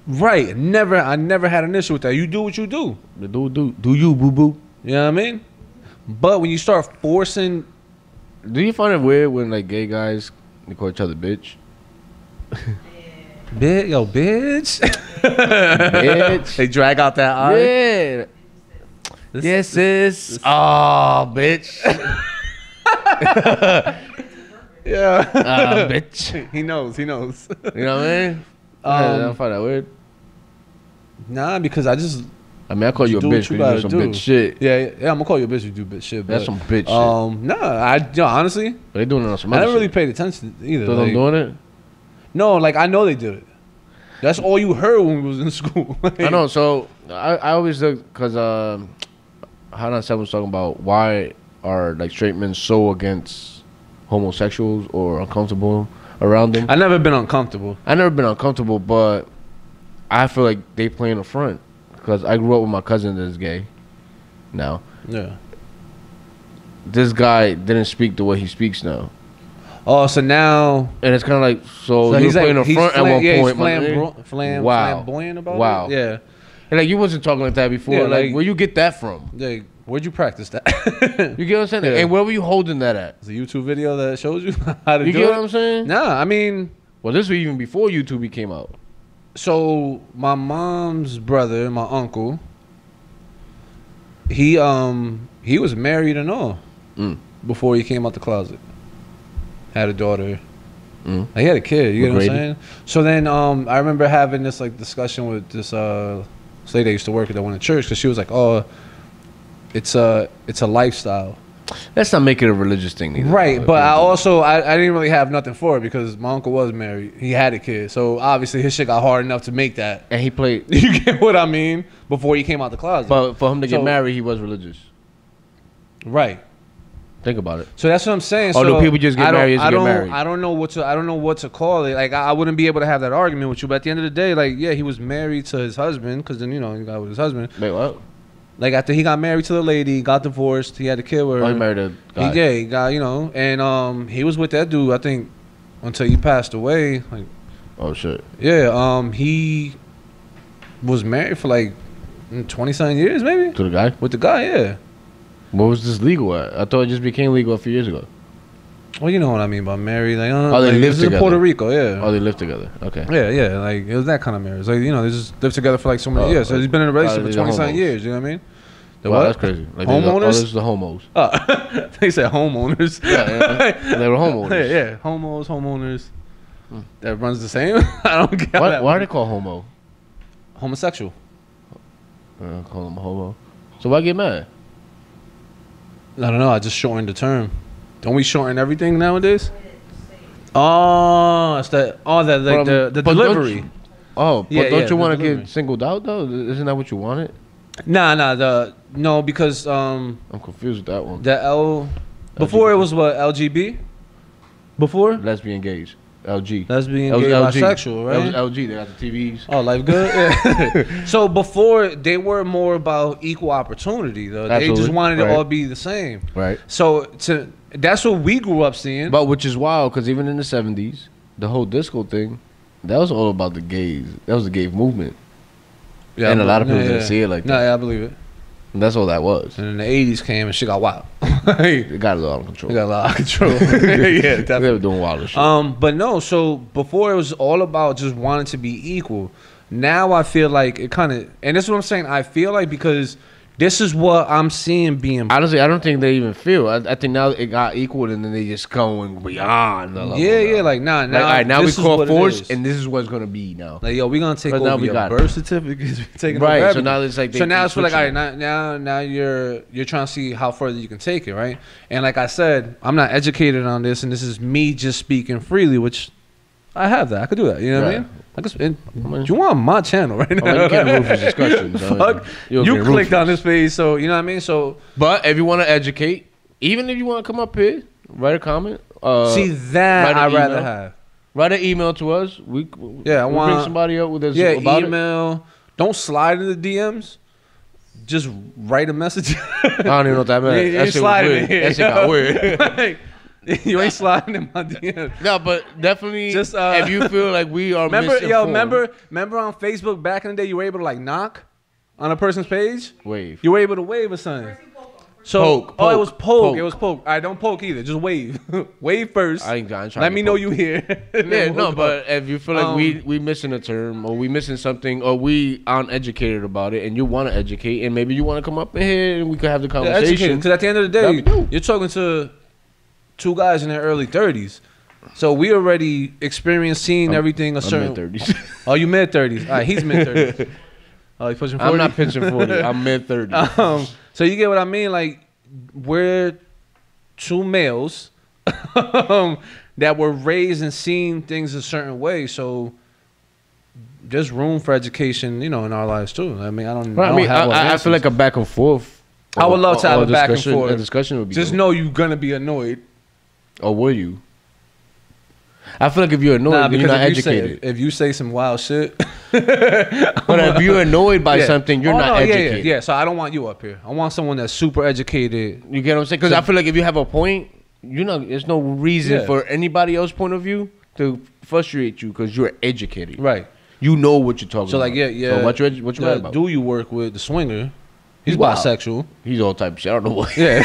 Right. Never. I never had an issue with that. You do what you do. Do, do, do you, boo-boo. You know what I mean? But when you start forcing... Do you find it weird when like gay guys they call each other bitch? Bitch, yo, bitch. Bitch. They drag out that eye. Yeah. This, yes, this, this. Oh, bitch. Yeah. Uh, bitch. He knows. He knows. You know what I mean? Um, yeah, I don't find that weird. Nah, because I just. I mean, I call you, you a bitch. You, you do some do. bitch shit. Yeah, yeah, I'm gonna call you a bitch. You do bitch shit. But, that's some bitch. Um, shit. Nah, I you know, honestly. But they doing it on some. I never really shit. paid attention either. So like, them doing it. No, like I know they did it. That's all you heard when we was in school. Like, I know. So I, I always look because um, Hannah Seven was talking about why are like straight men so against homosexuals or uncomfortable around them. I never been uncomfortable. I never been uncomfortable, but I feel like they play in the front because I grew up with my cousin that's gay. Now, yeah, this guy didn't speak the way he speaks now. Oh, so now, and it's kind of like so, so he was playing like, in the front flam- at one yeah, point. Flam- like, flam- wow, flamboyant about wow, it? Yeah. And like you wasn't talking like that before. Yeah, like, like where you get that from? Like, where'd you practice that? You get what I'm saying? Yeah. And where were you holding that at? It's a YouTube video that shows you how to you do it. You get what I'm saying? Nah, I mean, well, this was even before YouTube came out. So my mom's brother, my uncle, he um he was married and all mm. before he came out the closet. Had a daughter. Mm. Like, he had a kid. You McGrady. Know what I'm saying? So then um I remember having this like discussion with this uh. So they used to work at the one in church because she was like, "Oh, it's a it's a lifestyle." Let's not make it a religious thing, either, right? But I also I, I didn't really have nothing for it because my uncle was married, he had a kid, so obviously his shit got hard enough to make that. And he played. You get what I mean? Before he came out the closet, but for him to so, get married, he was religious, right? Think about it. So that's what I'm saying. Oh, so do people just get married? I don't. Get married? I don't know what to. I don't know what to call it. Like I, I wouldn't be able to have that argument with you. But at the end of the day, like yeah, he was married to his husband because then you know he got with his husband. Wait, what? Like after he got married to the lady, got divorced, he had a kid with her. Oh, he married a guy. He gay guy, you know, and um, he was with that dude I think until he passed away. Like, oh shit. Yeah. Um, he was married for like twenty something years, maybe. To the guy. With the guy, yeah. What was this legal at? I thought it just became legal a few years ago. Well, you know what I mean by married. Like, uh, oh, they like, live together. In Puerto Rico, yeah. Oh, they live together. Okay. Yeah, yeah. Like it was that kind of marriage. Like you know, they just lived together for like so many oh, years. So he's been in a relationship oh, for twenty something years. You know what I mean? The wow, what? That's crazy. Like, homeowners. These are, oh, is the homos. Uh, they said homeowners. Yeah, yeah. They were homeowners. Yeah, yeah. Homos, homeowners. Hmm. That runs the same. I don't get why, that. Why are they called homo? Homosexual. I don't call them homo. So why get mad? I don't know. I just shortened the term. Don't we shorten everything nowadays? Oh, it's that. Oh, that like but, the the delivery. You, oh, but yeah, don't yeah, you want to get singled out though? Isn't that what you wanted? Nah, nah. The no because um. I'm confused with that one. The L. Before L G B T. It was what L G B. Before. Lesbian gays. L G. Lesbian L G, gay L G. Bisexual, right? L G. They got the T Vs. Oh, life good. Yeah. So before they were more about equal opportunity, though. Absolutely. They just wanted right. it all be the same. Right. So to that's what we grew up seeing. But which is wild, because even in the seventies, the whole disco thing, that was all about the gays. That was the gay movement. Yeah, and a lot of people yeah, didn't yeah. see it like that. No, yeah, I believe it. And that's all that was. And then the eighties came and shit got wild. It got a lot of control. It got a lot of control. Yeah, definitely. They were doing wild shit. Um, but no, so before it was all about just wanting to be equal. Now I feel like it kind of, and this is what I'm saying, I feel like because this is what I'm seeing being. Honestly, I don't think they even feel. I, I think now it got equal and then they just going beyond the level. Yeah, now. yeah, like nah, now. Like, all right, now we call force and this is what's going to be now. Like, yo, we're going to take over your birth certificates. Taking right, over so now it's like. They, so now it's like, all right, now, now now you're you're trying to see how further you can take it, right? And like I said, I'm not educated on this and this is me just speaking freely, which I have that. I could do that. You know right. what I mean? It, you on my channel right now? Oh, you can't move his discussions. Fuck, you clicked on this page, so you know what I mean. So, but if you want to educate, even if you want to come up here, write a comment. Uh, See that I'd email. rather have. Write an email to us. We yeah, I we want bring somebody up with us. Yeah, about email. It. Don't slide in the D Ms. Just write a message. I don't even know what that meant. That shit was weird. That shit got weird. Like, you ain't sliding in my D Ms. No, but definitely just uh, if you feel like we are remember, misinformed. Yo, remember, remember on Facebook back in the day, you were able to like knock on a person's page. Wave. You were able to wave or something. So, poke, poke, oh, it was poke. poke. It was poke. All right, don't poke either. Just wave. Wave first. I ain't trying to Let me poke. know you here. Yeah, no, but if you feel like um, we we missing a term or we missing something or we aren't educated about it and you want to educate and maybe you want to come up in here and we could have the conversation. Because at the end of the day, you, you're talking to two guys in their early thirties. So we already experienced seeing I'm, everything a certain... I'm mid-thirties. Oh, you mid-thirties. All right, he's mid-thirties. Oh, you pushing forty? I'm not pushing forty. I'm mid-thirties. Um, so you get what I mean? Like, we're two males um, that were raised and seeing things a certain way. So there's room for education, you know, in our lives too. I mean, I don't, right, I don't I mean, have I, I feel like a back and forth. I would love or, to have a back and forth. A discussion would be Just good. know you're going to be annoyed. Or were you? I feel like if you're annoyed, nah, you're not if educated. You say, if you say some wild shit. But if you're annoyed by yeah. something, you're oh, not no, educated. Yeah, yeah, yeah, so I don't want you up here. I want someone that's super educated. You get what I'm saying? Because so, I feel like if you have a point, you know, there's no reason yeah. for anybody else's point of view to frustrate you because you're educated. Right. You know what you're talking so about. So, like, yeah, yeah. So, what you what you yeah, about? Do you work with the swinger? He's, He's bisexual. Wild. He's all type of shit. I don't know what. Yeah.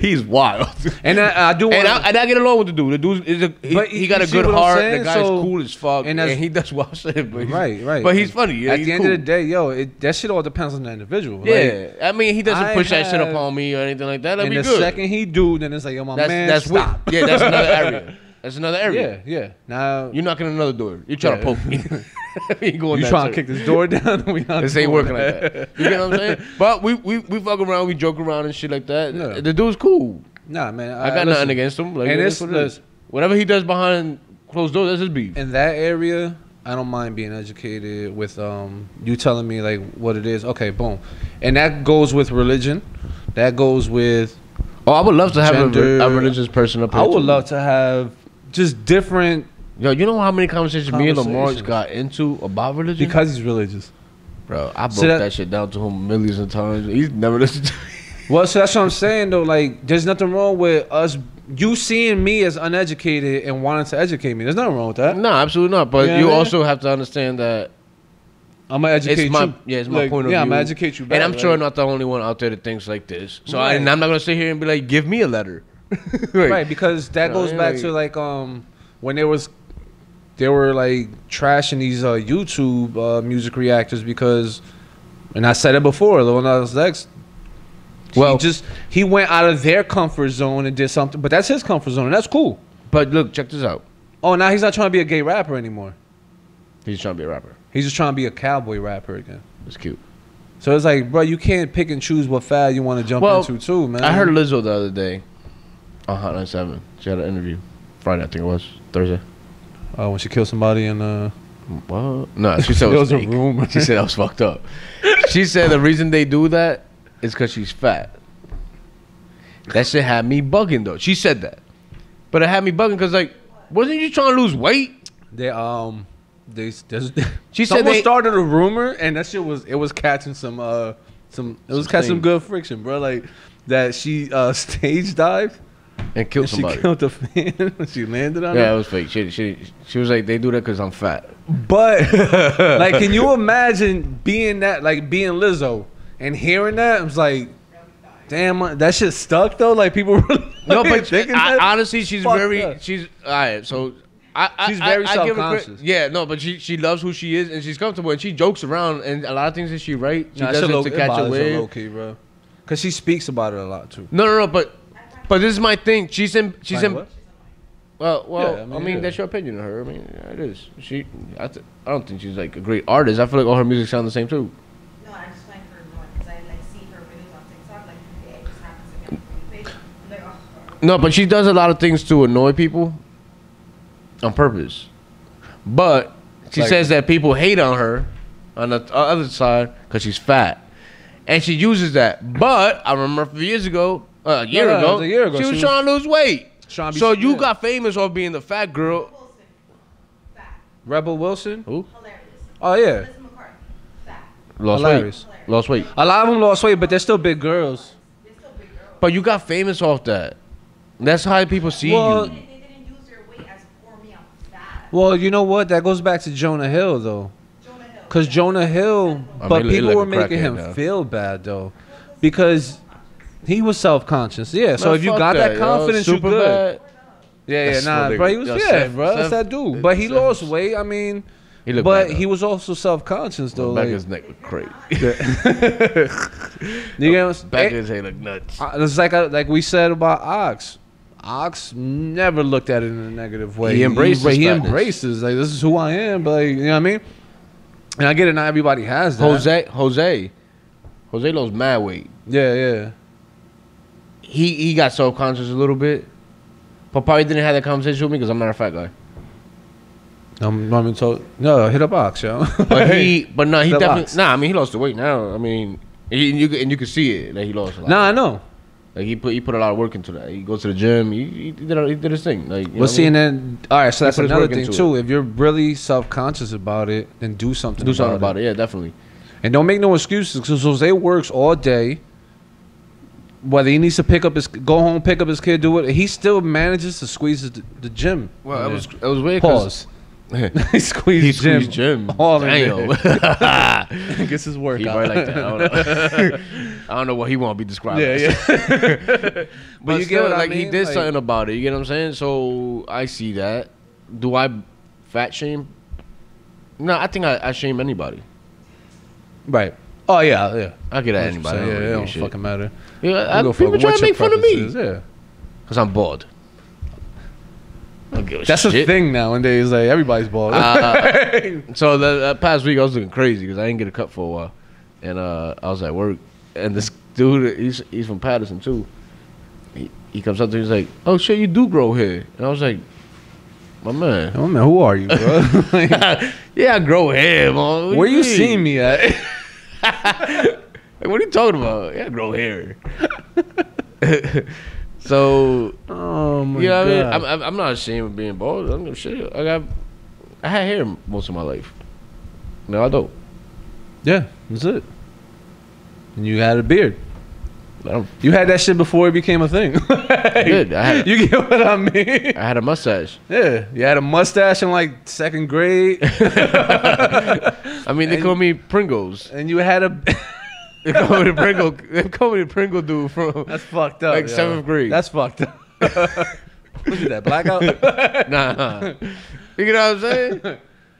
He's wild, and I, I do, and I, and I get along with the dude. The dude is a, he, he got a good heart. The guy's so, cool as fuck, and, and he does wild shit. But right, right. But he's funny. Yeah, at he's the end cool. of the day, yo, it, that shit all depends on the individual. Yeah, like, I mean, he doesn't I push have, that shit upon me or anything like that. That'd and be the good. second he do, then it's like, yo, my that's, man, that's stop. Weird. Yeah, that's another area. That's another area. Yeah, yeah. Now you're knocking another door. You're trying yeah. to poke me. You trying to kick this door down? We this ain't working that. like that. You get what I'm saying? But we we we fuck around, we joke around and shit like that. Yeah. The dude's cool. Nah, man, I, I got listen, nothing against him. Like, and it's, what it's, whatever he does behind closed doors, that's his beef. In that area, I don't mind being educated with um you telling me like what it is. Okay, boom, and that goes with religion. That goes with. Oh, I would love to have gender, a, a religious person up here. I would too. love to have just different. Yo, you know how many conversations, conversations. me and Lamar got into about religion? Because he's religious. Bro, I broke so that, that shit down to him millions of times. He's never listened to me. Well, so that's what I'm saying, though. Like, there's nothing wrong with us. You seeing me as uneducated and wanting to educate me. There's nothing wrong with that. No, absolutely not. But yeah, you man. also have to understand that. I'm going to educate it's my, you. Yeah, it's my like, point of yeah, view. Yeah, I'm going to educate you better. And I'm right? sure I'm not the only one out there that thinks like this. So right. I, and I'm not going to sit here and be like, give me a letter. Right. Right, because that no, goes back like, to, like, um, when there was... They were like trashing these uh, YouTube uh, music reactors because, and I said it before, Lil Nas X. Well, he just he went out of their comfort zone and did something, but that's his comfort zone, and that's cool. But look, check this out. Oh, now he's not trying to be a gay rapper anymore. He's trying to be a rapper. He's just trying to be a cowboy rapper again. That's cute. So it's like, bro, you can't pick and choose what fad you want to jump well, into, too, man. I heard Lizzo the other day on Hot ninety-seven. She had an interview Friday, I think it was Thursday. Oh, when she killed somebody in uh what? No, she said it was a rumor. She said I was fucked up. She said the reason they do that is because she's fat. That shit had me bugging though. She said that, but it had me bugging because like, wasn't you trying to lose weight? They um, they she said they started a rumor and that shit was it was catching some uh some it was some catching thing. good friction, bro. Like that she uh stage dived. And killed and somebody. She killed a fan when she landed on yeah, it. Yeah, it was fake. She, she, she was like, they do that because I'm fat. But, like, can you imagine being that, like, being Lizzo and hearing that? I was like, damn, that shit stuck, though? Like, people were like, no, but thinking I, that? Honestly, she's Fuck very, up. she's, all right, so. I, I, she's very I, I self-conscious. Give her, yeah, no, but she she loves who she is, and she's comfortable, and she jokes around, and a lot of things that she writes, she nah, does it low, to catch a wave. Low-key, bro. Because she speaks about it a lot, too. No, no, no, but. But this is my thing. She's in. She's like in. What? Well, well. Yeah, I mean, I mean yeah. that's your opinion of her. I mean, it is. She. I, th I don't think she's like a great artist. I feel like all her music sounds the same too. No, I just find her annoying because I like see her videos on TikTok. Like it just happens again. I'm like, oh. No, but she does a lot of things to annoy people. On purpose. But she like, says that people hate on her, on the other side, because she's fat, and she uses that. But I remember a few years ago. Uh, a, year no, ago, a year ago, she, she was, was trying to lose weight. To so you in. got famous off being the fat girl. Rebel Wilson, fat. Rebel Wilson? Who? Hilarious. Oh, yeah. Liz McCarthy, fat. Lost Hilarious. weight. Hilarious. Lost weight. A lot of them lost weight, but they're still big girls. They're still big girls. But you got famous off that. That's how people see well, you. They didn't use their weight as a form of fat. Well, you know what? That goes back to Jonah Hill, though. Jonah Hill. Because yeah. Jonah Hill, I but mean, people like were making him now. feel bad, though. Because... He was self-conscious, yeah. Man, so if you got that, that confidence, yo, you good. Bad. Yeah, yeah, nah, bro. He was, yo, yeah, bro. That's that dude. But he lost weight. I mean, he looked but he was also self-conscious though. Back like, his neck was crazy. You know, back it, his head looked nuts. It's like like we said about Ox. Ox never looked at it in a negative way. He embraces. He, he embraces. Like this is who I am. But like, you know what I mean? And I get it. Not everybody has that. Jose, Jose, Jose lost mad weight. Yeah, yeah. He he got self conscious a little bit, but probably didn't have that conversation with me because I'm not a fat guy. I'm not even told. No, hit a box, yo. But he, but no, he definitely. Nah, I mean he lost the weight now. I mean, he, and you and you can see it that he lost a lot. Nah, I know. Like he put he put a lot of work into that. He goes to the gym. He he did, he did his thing. Like, well, see, I mean? And then all right. So that's another thing too. It. If you're really self conscious about it, then do something. Do about something about it. it. Yeah, definitely. And don't make no excuses. Because Jose works all day. Whether he needs to pick up his go home, pick up his kid, do it. He still manages to squeeze the, the gym. Well, yeah. it was it was weird. Pause. he squeezed he gym, squeezed gym. All damn. Gets his work out. Like that. I don't know. I don't know what he want to be described. Yeah, yeah. but, but you still, get what like I mean? He did like, something about it. You get what I'm saying? So I see that. Do I fat shame? No, I think I, I shame anybody. Right. Oh yeah, yeah. I get at anybody. Yeah, it don't fucking matter. Yeah, I, people try to make fun of me. Is, yeah. Cause I'm bored. That's shit. A thing nowadays. Like everybody's bald. Uh, so the, the past week I was looking crazy because I didn't get a cut for a while, and uh, I was at work, and this dude, he's he's from Patterson too. He he comes up to me, he's like, "Oh shit, you do grow hair," and I was like, "My man, my man, who are you, bro?" like, yeah, I grow hair, man. Where you, you seeing me at? like, what are you talking about? Yeah, I grow hair. So, oh my you know what God. I mean? I'm, I'm not ashamed of being bald. I don't give a shit. I got, I had hair most of my life. No, I don't. Yeah, that's it. And you had a beard. You had that shit before it became a thing. I did. I had, you get what I mean? I had a mustache. Yeah, you had a mustache in like second grade. I mean, they and, call me Pringles. And you had a. They call me the Pringle. They call me the Pringle dude from. That's fucked up. Like yo. seventh grade. That's fucked up. Look at that blackout. nah, nah. You know what I'm saying?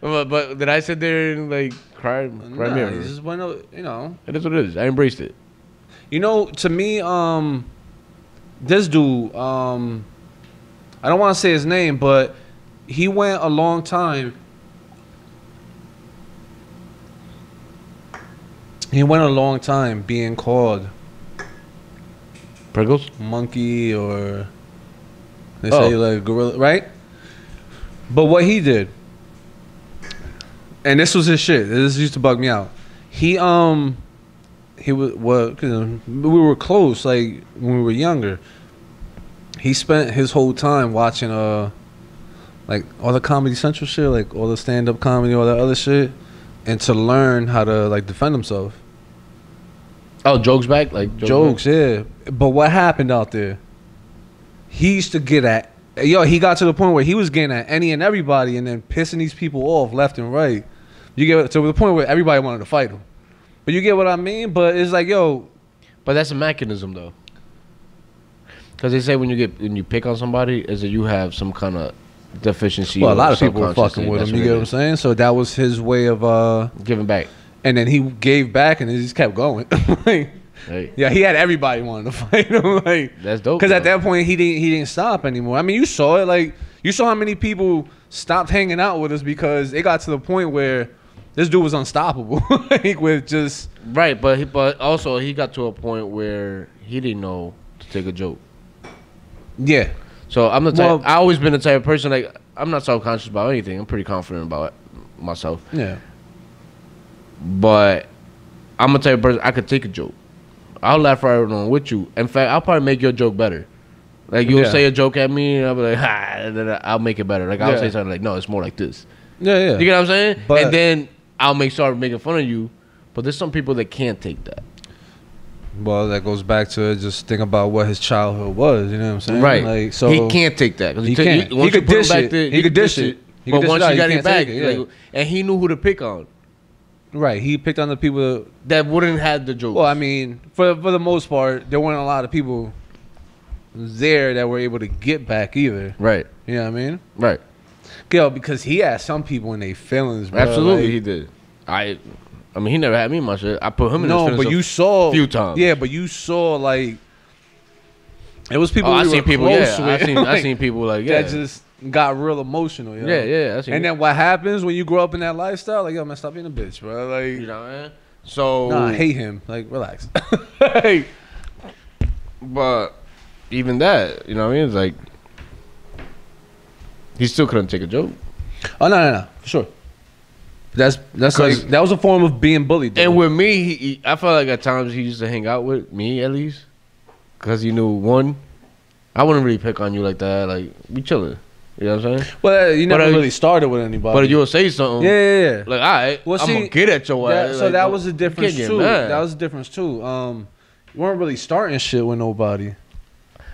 But, but did I sit there and like cry? Cry nah, me over. Just went, you know. It is what it is. I embraced it. You know, to me, um, this dude, um, I don't want to say his name, but he went a long time. He went a long time being called Pringles? Monkey or they oh. say like gorilla, right? But what he did, and this was his shit. This used to bug me out. He um, he was what well, we were close like when we were younger. He spent his whole time watching uh, like all the Comedy Central shit, like all the stand up comedy, all that other shit. And to learn how to like defend himself. Oh, jokes back, like jokes, jokes back. Yeah. But what happened out there? He used to get at yo. He got to the point where he was getting at any and everybody, and then pissing these people off left and right. You get to the point where everybody wanted to fight him. But you get what I mean. But it's like yo. But that's a mechanism though. Because they say when you get when you pick on somebody, is that you have some kind of deficiency. Well, a lot of people were fucking with him. You get what I'm saying? So that was his way of uh, giving back. And then he gave back, and it just kept going. like, hey. Yeah, he had everybody wanting to fight him. Like that's dope. Because at that point, he didn't he didn't stop anymore. I mean, you saw it. Like you saw how many people stopped hanging out with us because it got to the point where this dude was unstoppable. like with just right, but he, but also he got to a point where he didn't know to take a joke. Yeah. So I'm the type. Well, I always been the type of person like I'm not self conscious about anything. I'm pretty confident about myself. Yeah. But I'm the type of person I could take a joke. I'll laugh right along with you. In fact, I'll probably make your joke better. Like you'll yeah. say a joke at me, and I'll be like, ha, and then I'll make it better. Like I'll yeah. say something like, no, it's more like this. Yeah, yeah. You get what I'm saying? But, and then I'll make start making fun of you. But there's some people that can't take that. Well, that goes back to just think about what his childhood was. You know what I'm saying? Right. Like, so he can't take that. He, he can't. He, he could dish it. There, he, he could dish it. He but dish once it out, he got it back, it, yeah. like, and he knew who to pick on. Right. He picked on the people that wouldn't have the jokes. Well, I mean, for for the most part, there weren't a lot of people there that were able to get back either. Right. You know what I mean? Right. Yo, because he had some people in their feelings. Bro. Absolutely, like, he did. I. I mean, he never had me in my shit. I put him in. No, but you saw a few times. Yeah, but you saw like it was people. Oh, we I seen people. Yeah, I seen, like, I seen people like yeah. that just got real emotional. You know? Yeah, yeah. I seen and it. Then what happens when you grow up in that lifestyle? Like, yo, man, stop being a bitch, bro. Like, you know, man. So nah, I hate him. Like, relax. like, but even that, you know, what I mean, it's like he still couldn't take a joke. Oh no, no, no, for sure. That's that's like that was a form of being bullied. Though. And with me, he, he, I felt like at times he used to hang out with me at least. because you knew one, I wouldn't really pick on you like that. Like, we chilling. You know what I'm saying? Well, you never but really I, started with anybody. But you'll say something. Yeah, yeah, yeah. Like, all right, well, see, I'm going to get at your ass. So like, that was the difference, too. Mad. That was the difference, too. Um, you weren't really starting shit with nobody.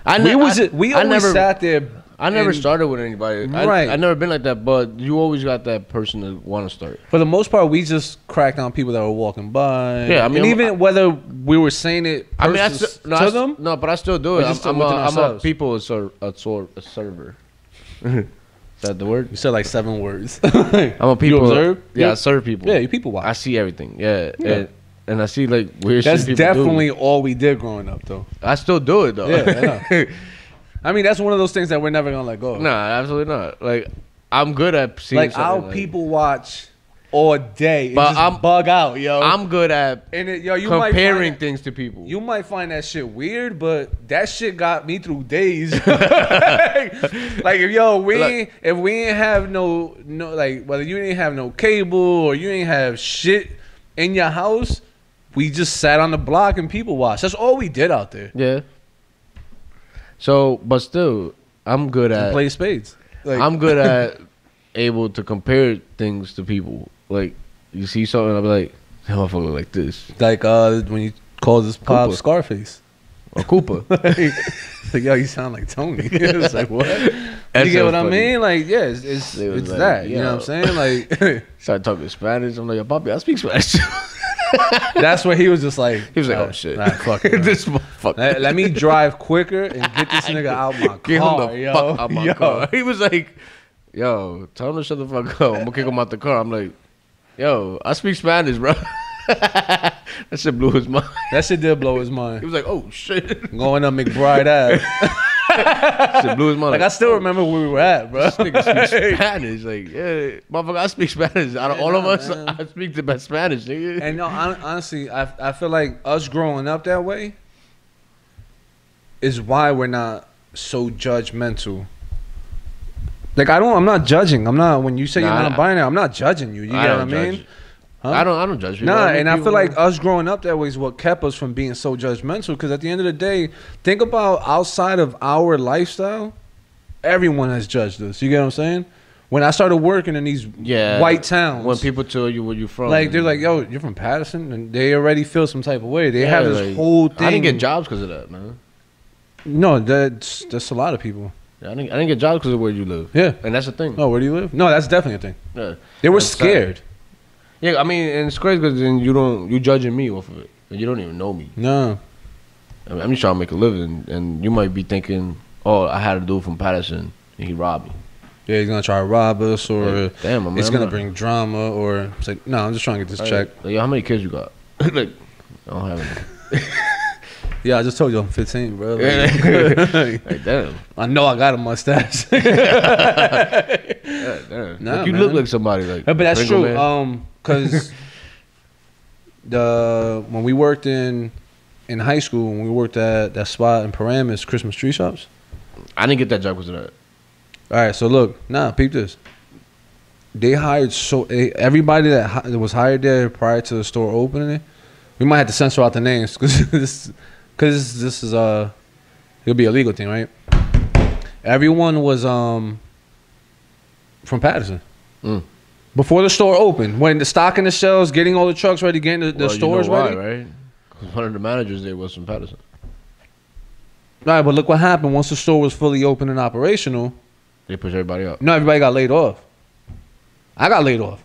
I ne- we was I, we always I never, sat there. I never and, started with anybody. Right. I, I never been like that, but you always got that person to want to start. For the most part, we just cracked on people that were walking by. Yeah, I mean, and even I, whether we were saying it I mean, I st- no, to I st- them. No, but I still do it. I'm, I'm, a, I'm a people ser- a, ser- a server. Is that the word? You said like seven words. I'm a people. You observe? Yeah, yeah, I serve people. Yeah, you people watch. I see everything. Yeah, yeah. And, and I see like weird that's shit. That's definitely do. All we did growing up, though. I still do it though. Yeah, yeah. I mean, that's one of those things that we're never gonna let go of. Nah, absolutely not. Like, I'm good at seeing. Like, I'll like, people watch all day, and but just I'm bug out, yo. I'm good at and it, yo, you comparing might things that, to people. You might find that shit weird, but that shit got me through days. Like, if yo, we like, if we ain't have no no like whether you ain't have no cable or you ain't have shit in your house, we just sat on the block and people watched. That's all we did out there. Yeah. So, but still, I'm good at play spades. Like, I'm good at able to compare things to people. Like, you see something, I'll be like, that motherfucker look like this. Like uh, when you call this pop Koopa. Scarface or Koopa. Like, like, yo, you sound like Tony. It's like, what? That you get what funny. I mean? Like, yeah, it's it's, it it's like, that. You know, know what I'm saying? Like, start talking Spanish. I'm like, yo, papi, I speak Spanish. That's where he was just like he was like, oh shit, nah, fuck it, this motherfucker. Let, let me drive quicker and get this nigga out my get car. Him the yo. Fuck out my yo. Car. He was like, yo, tell him to shut the fuck up. I'm gonna kick him out the car. I'm like, yo, I speak Spanish, bro. That shit blew his mind. That shit did blow his mind. He was like, oh shit, going up McBride Ave. Shit blew his mind. Like, I still remember where we were at, bro. This nigga speaks Spanish. Like, yeah, motherfucker, I speak Spanish. Out of all of us, I speak the best Spanish, nigga. And no, honestly, I I feel like us growing up that way is why we're not so judgmental. Like, I don't, I'm not judging. I'm not. When you say nah, you're not binary, I'm not judging you. You I get what I mean? Judge. Huh? I don't. I don't judge you. Nah, and I feel like know. us growing up that way is what kept us from being so judgmental. Because at the end of the day, think about outside of our lifestyle, everyone has judged us. You get what I'm saying? When I started working in these yeah, white towns, when people tell you where you from, like they're like, "Yo, you're from Patterson," and they already feel some type of way. They yeah, have this like, whole thing. I didn't get jobs because of that, man. No, that's that's a lot of people. I didn't. I didn't get jobs because of where you live. Yeah, and that's the thing. Oh, where do you live? No, that's definitely a thing. Yeah, they were I'm scared. Sorry. Yeah, I mean, and it's crazy because then you don't, you judging me off of it. And you don't even know me. No. I mean, I'm just trying to make a living. And you might be thinking, oh, I had a dude from Patterson and he robbed me. Yeah, he's going to try to rob us or yeah, damn, man, it's going to bring drama or it's like, no, I'm just trying to get this check. Like, yo, how many kids you got? Like, I don't have any. Yeah, I just told you I'm fifteen, bro. Like, like, damn. I know I got a mustache. Yeah, damn. Nah, like, you man. Look like somebody. Like, yeah, but that's Ringo, true. Man. Um... Because the when we worked in in high school, when we worked at that spot in Paramus, Christmas Tree Shops. I didn't get that job because of that. All right, so look. Nah, peep this. They hired so everybody that was hired there prior to the store opening it. We might have to censor out the names because this, cause this is uh, it'll be a legal thing, right? Everyone was um from Patterson. Mm. Before the store opened, when the stocking the shelves, getting all the trucks ready, getting the, the well, stores you know why, ready, right? Because one of the managers there was from Patterson. All right, but look what happened once the store was fully open and operational. They pushed everybody up. No, everybody got laid off. I got laid off.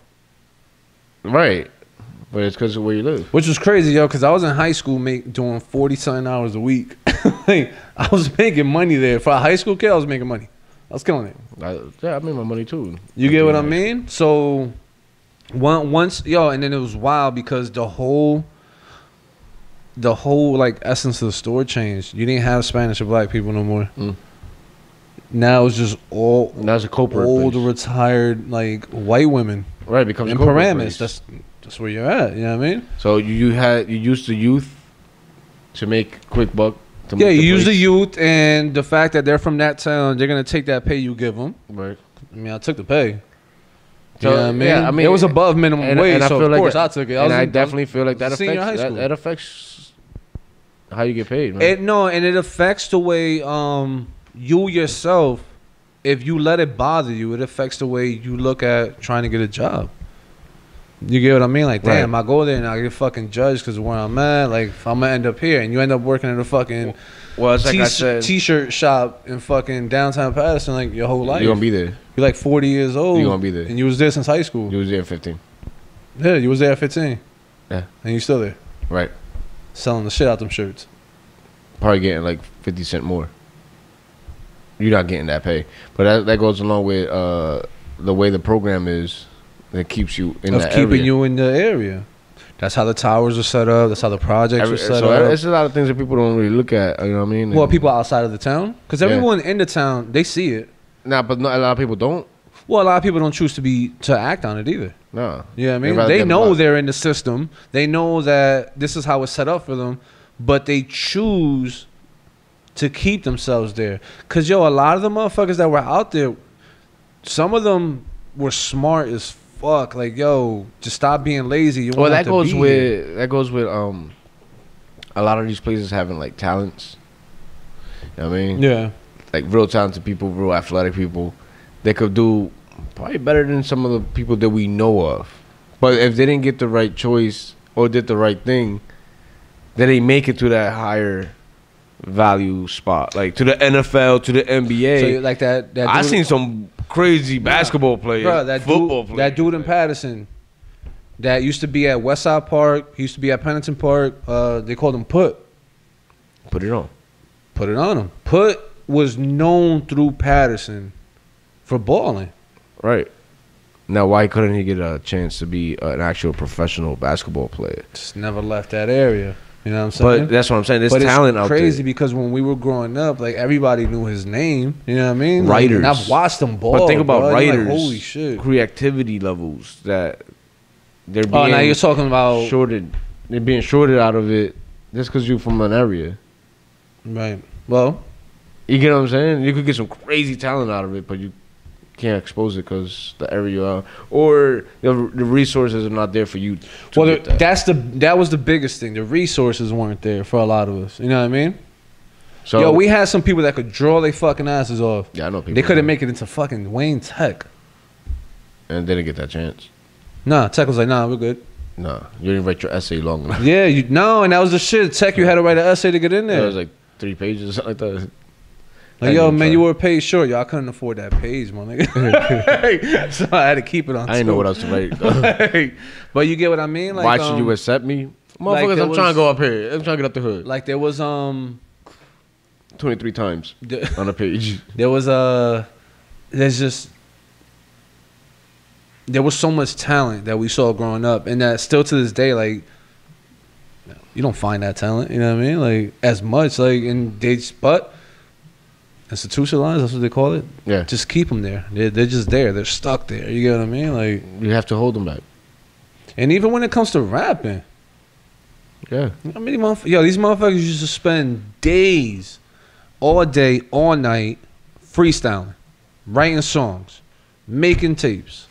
Right, but it's because of where you live. Which was crazy, yo, because I was in high school make, doing forty something hours a week. Like, I was making money there for a high school kid. I was making money. I was killing it. I, yeah, I made my money too. You I get what I mean? So, one, once, yo, and then it was wild because the whole, the whole, like, essence of the store changed. You didn't have Spanish or black people no more. Mm. Now it's just all that's a corporate old, place. Retired, like, white women. Right, becomes in a Paramus. That's, that's where you're at, you know what I mean? So, you had you used the youth to make quick buck. Yeah, you use the youth and the fact that they're from that town, they're going to take that pay you give them. Right. I mean, I took the pay. So, you know what I mean? Yeah, I mean, it was above minimum and, wage, and so I feel of like course that, I took it. I and was I in, definitely feel like that affects, that, that affects how you get paid, man. It, no, and it affects the way um you yourself, if you let it bother you, it affects the way you look at trying to get a job. You get what I mean? Like, damn, right. I go there and I get fucking judged because of where I'm at. Like, I'm gonna end up here, and you end up working at a fucking well, it's like t- I said, t-shirt shop in fucking downtown Patterson like your whole life. You're gonna be there. You're like forty years old. You're gonna be there, and you was there since high school. You was there at fifteen. Yeah, you was there at fifteen. Yeah, and you still there. Right. Selling the shit out them shirts. Probably getting like fifty cent more. You're not getting that pay, but that, that goes along with uh, the way the program is that keeps you in of that keeping area. You in the area. That's how the towers are set up. That's how the projects Every, are set so up. It's a lot of things that people don't really look at. You know what I mean? Well, and people outside of the town, because everyone yeah. in the town they see it. Nah, but not, a lot of people don't. Well, a lot of people don't choose to be to act on it either. No, you know what I mean? Everybody they know blocked. They're in the system. They know that this is how it's set up for them, but they choose to keep themselves there. Because, yo, a lot of the motherfuckers that were out there, some of them were smart as fuck. Like, yo, just stop being lazy. You well, that goes with here. That goes with um, a lot of these places having, like, talents. You know what I mean? Yeah. Like, real talented people, real athletic people. They could do probably better than some of the people that we know of. But if they didn't get the right choice or did the right thing, then they make it to that higher value spot, like to the N F L, to the N B A. So like that, that dude, I seen some crazy basketball yeah, players, bro, that football dude, players. That dude in Patterson that used to be at Westside Park, he used to be at Pendleton Park. Uh, they called him Put. Put it on. Put it on him. Put was known through Patterson for balling. Right. Now, why couldn't he get a chance to be an actual professional basketball player? Just never left that area. You know what I'm saying? But that's what I'm saying. There's but talent out there. It's crazy because when we were growing up, like, everybody knew his name. You know what I mean? Writers. Like, and I've watched them ball. But think about bro. writers. Like, holy shit. Creativity levels that they're being. Oh, now you're talking about shorted. They're being shorted out of it just because you're from an area. Right. Well, you get what I'm saying? You could get some crazy talent out of it, but you can't expose it because the area you are, or the, the resources are not there for you. Well, the, that. that's the that was the biggest thing. The resources weren't there for a lot of us. You know what I mean? So, yo, we had some people that could draw their fucking asses off. Yeah, I know people. They couldn't make it into fucking Wayne Tech, and they didn't get that chance. Nah, Tech was like, nah, we're good. Nah, you didn't write your essay long enough. Yeah, you no, and that was the shit. Tech, you had to write an essay to get in there. Yeah, it was like three pages, something like that. Like, yo, man, you were paid short. Yo, I couldn't afford that page, my nigga. So I had to keep it on I didn't know what else to write. Like, but you get what I mean? Like, why should um, you accept me? Motherfuckers, like I'm was, trying to go up here. I'm trying to get up the hood. Like, there was um, twenty-three times the, on a page. There was a... Uh, there's just... There was so much talent that we saw growing up. And that still to this day, like... You don't find that talent, you know what I mean? Like, as much. Like, and they just... But... Institutionalized, that's what they call it. Yeah. Just keep them there. They're, they're just there. They're stuck there. You get what I mean? Like, you have to hold them back. And even when it comes to rapping. Yeah. I mean, yo, these motherfuckers used to spend days, all day, all night, freestyling, writing songs, making tapes.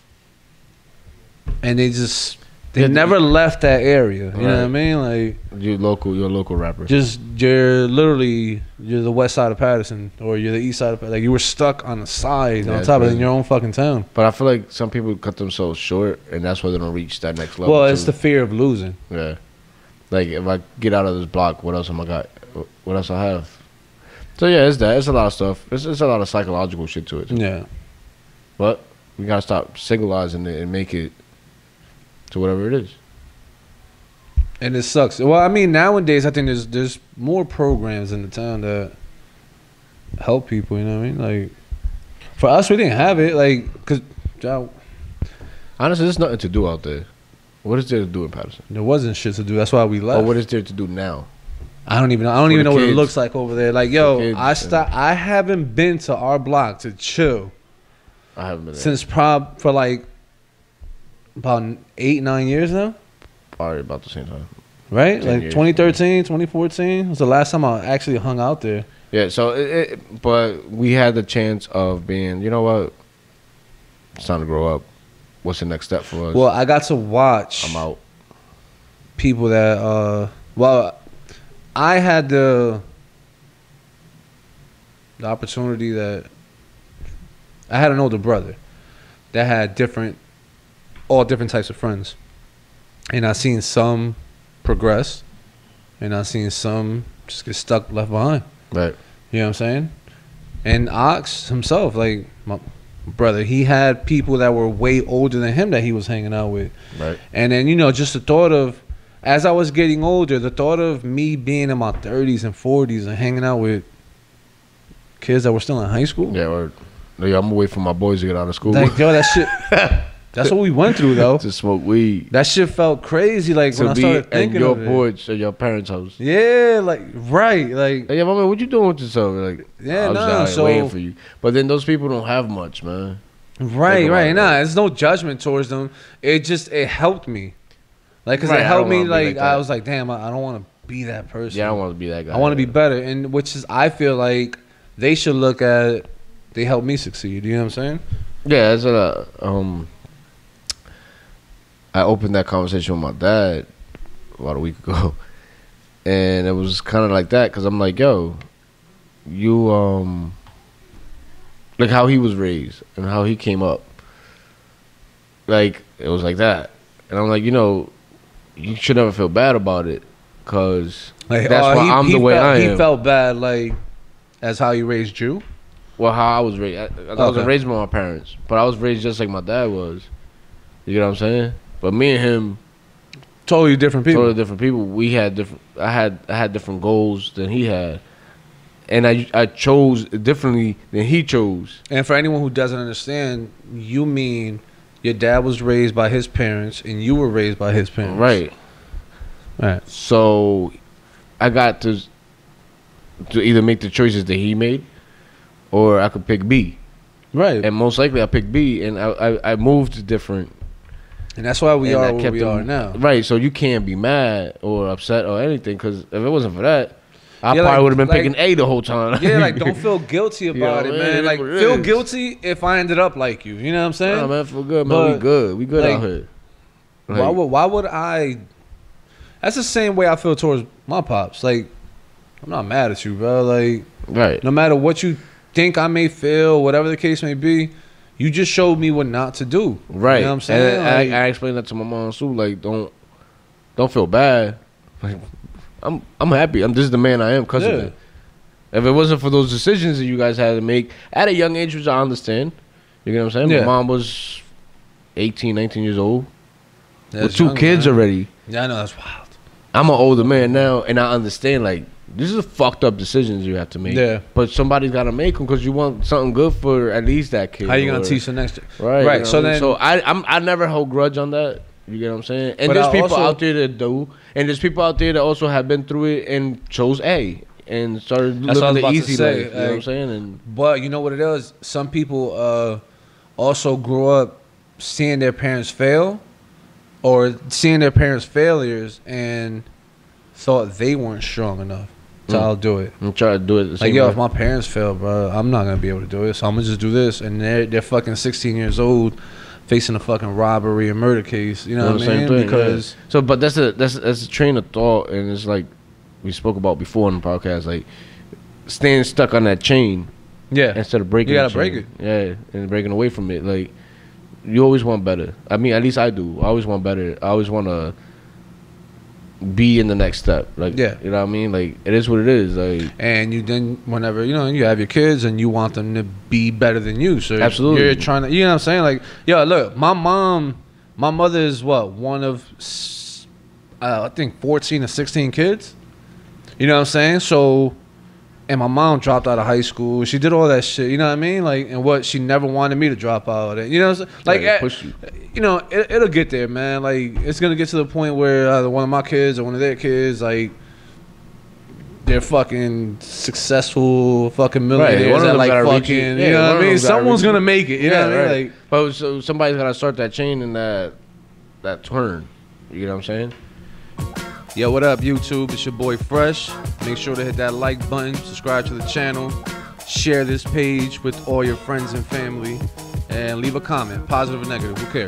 And they just, they yeah, never they, left that area. You right. know what I mean? Like, you're local, you're a local rapper. Just you're literally you're the west side of Patterson, or you're the east side of Patterson. Like, you were stuck on the side yeah, on top of in your own fucking town. But I feel like some people cut themselves short, and that's why they don't reach that next level. Well, too. It's the fear of losing. Yeah, like if I get out of this block, what else am I got? What else I have? So yeah, it's that. It's a lot of stuff. It's it's a lot of psychological shit to it. Too. Yeah, but we gotta stop singleizing it and make it to whatever it is. And it sucks. Well, I mean, nowadays, I think there's there's more programs in the town that help people, you know what I mean? Like, for us, we didn't have it. Like, because, honestly, there's nothing to do out there. What is there to do in Patterson? There wasn't shit to do. That's why we left. Oh, what is there to do now? I don't even know. I don't for even know kids. What it looks like over there. Like, yo, kids, I st- I haven't been to our block to chill. I haven't been there. Since prob for, like, about eight, nine years now? Probably about the same time. Right? Like years, twenty thirteen, yeah. twenty fourteen was the last time I actually hung out there. Yeah, so, it, it, but we had the chance of being, you know what? It's time to grow up. What's the next step for us? Well, I got to watch. I'm out. People that, uh, well, I had the the opportunity that I had an older brother that had different, all different types of friends, and I seen some progress, and I seen some just get stuck, left behind. Right. You know what I'm saying? And Ox himself, like my brother, he had people that were way older than him that he was hanging out with. Right. And then, you know, just the thought of, as I was getting older, the thought of me being in my thirties and forties and hanging out with kids that were still in high school. Yeah, or, yeah, I'm away from my boys to get out of school. Like, yo, that shit. That's what we went through, though. To smoke weed. That shit felt crazy. Like to when I started thinking of it. At your porch, at your parents' house. Yeah, like right, like. Hey, yeah, my man, what you doing with yourself? Like, yeah, I was nah, so, waiting for you. But then those people don't have much, man. Right, right, it, nah. There's no judgment towards them. It just it helped me, like, cause right, it helped me. Like, like I was like, damn, I, I don't want to be that person. Yeah, I want to be that guy. I want to be better, and which is I feel like they should look at. They helped me succeed. You know what I'm saying? Yeah, that's what I, um. I opened that conversation with my dad about a week ago, and it was kind of like that because I'm like, yo, you um, like how he was raised and how he came up, like it was like that, and I'm like, you know, you should never feel bad about it because like, that's uh, why he, I'm he the way felt, I am. He felt bad like as how you raised you. Well, how I was raised, I, I okay. wasn't raised by my parents, but I was raised just like my dad was. You know what I'm saying? But me and him, totally different people. Totally different people. We had different. I had I had different goals than he had, and I I chose differently than he chose. And for anyone who doesn't understand, you mean your dad was raised by his parents, and you were raised by his parents, right? Right. So I got to to either make the choices that he made, or I could pick B. Right. And most likely I picked B, and I I, I moved different. And that's why we and are where we them, are now. Right, so you can't be mad or upset or anything because if it wasn't for that, I yeah, probably like, would have been like, picking A the whole time. Yeah, like, don't feel guilty about you know, it, man. It like, it feel is. guilty if I ended up like you. You know what I'm saying? Nah, man, feel good, man. But, we good. We good like, out here. Like, why, would, why would I... That's the same way I feel towards my pops. Like, I'm not mad at you, bro. Like, right. No matter what you think I may feel, whatever the case may be, you just showed me what not to do. Right. You know what I'm saying? And I, like, I explained that to my mom too. Like, don't don't feel bad. Like, I'm I'm happy. I'm just the man I am because yeah. of it. If it wasn't for those decisions that you guys had to make at a young age, which I understand. You know what I'm saying? Yeah. My mom was eighteen, nineteen years old. That's with two young, kids man. already. Yeah, I know. That's wild. I'm an older man now, and I understand, like, these are fucked up decisions you have to make. Yeah. But somebody's got to make them because you want something good for at least that kid. How you going to teach the next kid? Right. Right. You know so then, so I I'm, I never hold grudge on that. You get what I'm saying? And there's I people also, out there that do. And there's people out there that also have been through it and chose A and started living the easy life. You know what I'm saying? And, but you know what it is? Some people uh, also grow up seeing their parents fail or seeing their parents' failures and thought they weren't strong enough. So I'll do it. I'm trying to do it. The same like, yo, way. If my parents fail, bro, I'm not going to be able to do it. So I'm going to just do this. And they're, they're fucking sixteen years old facing a fucking robbery and murder case. You know, you know what I mean? Thing, because yeah. So, but that's a, that's, that's a train of thought. And it's like we spoke about before in the podcast, like staying stuck on that chain. Yeah. Instead of breaking it. You got to break it. Yeah. And breaking away from it. Like, you always want better. I mean, at least I do. I always want better. I always want to be in the next step, like, yeah, you know what I mean, like, it is what it is, like, and you then whenever, you know, you have your kids and you want them to be better than you, so absolutely you're trying to, you know what I'm saying, like, yo, look, my mom my mother is what, one of uh, I think fourteen or sixteen kids, you know what I'm saying, so, and my mom dropped out of high school, she did all that shit, you know what I mean, like, and what, she never wanted me to drop out, you know what I'm saying, like, yeah, push you. You know, it, it'll get there, man. Like, it's going to get to the point where either one of my kids or one of their kids, like, they're fucking successful fucking millionaires. Right. That, like, fucking, you yeah, know what I mean? Someone's going to make it, you yeah, know what I right. mean? Like, but so somebody's got to start that chain and that, that turn. You know what I'm saying? Yo, what up, YouTube? It's your boy, Fresh. Make sure to hit that like button, subscribe to the channel, share this page with all your friends and family, and leave a comment, positive or negative. Who cares?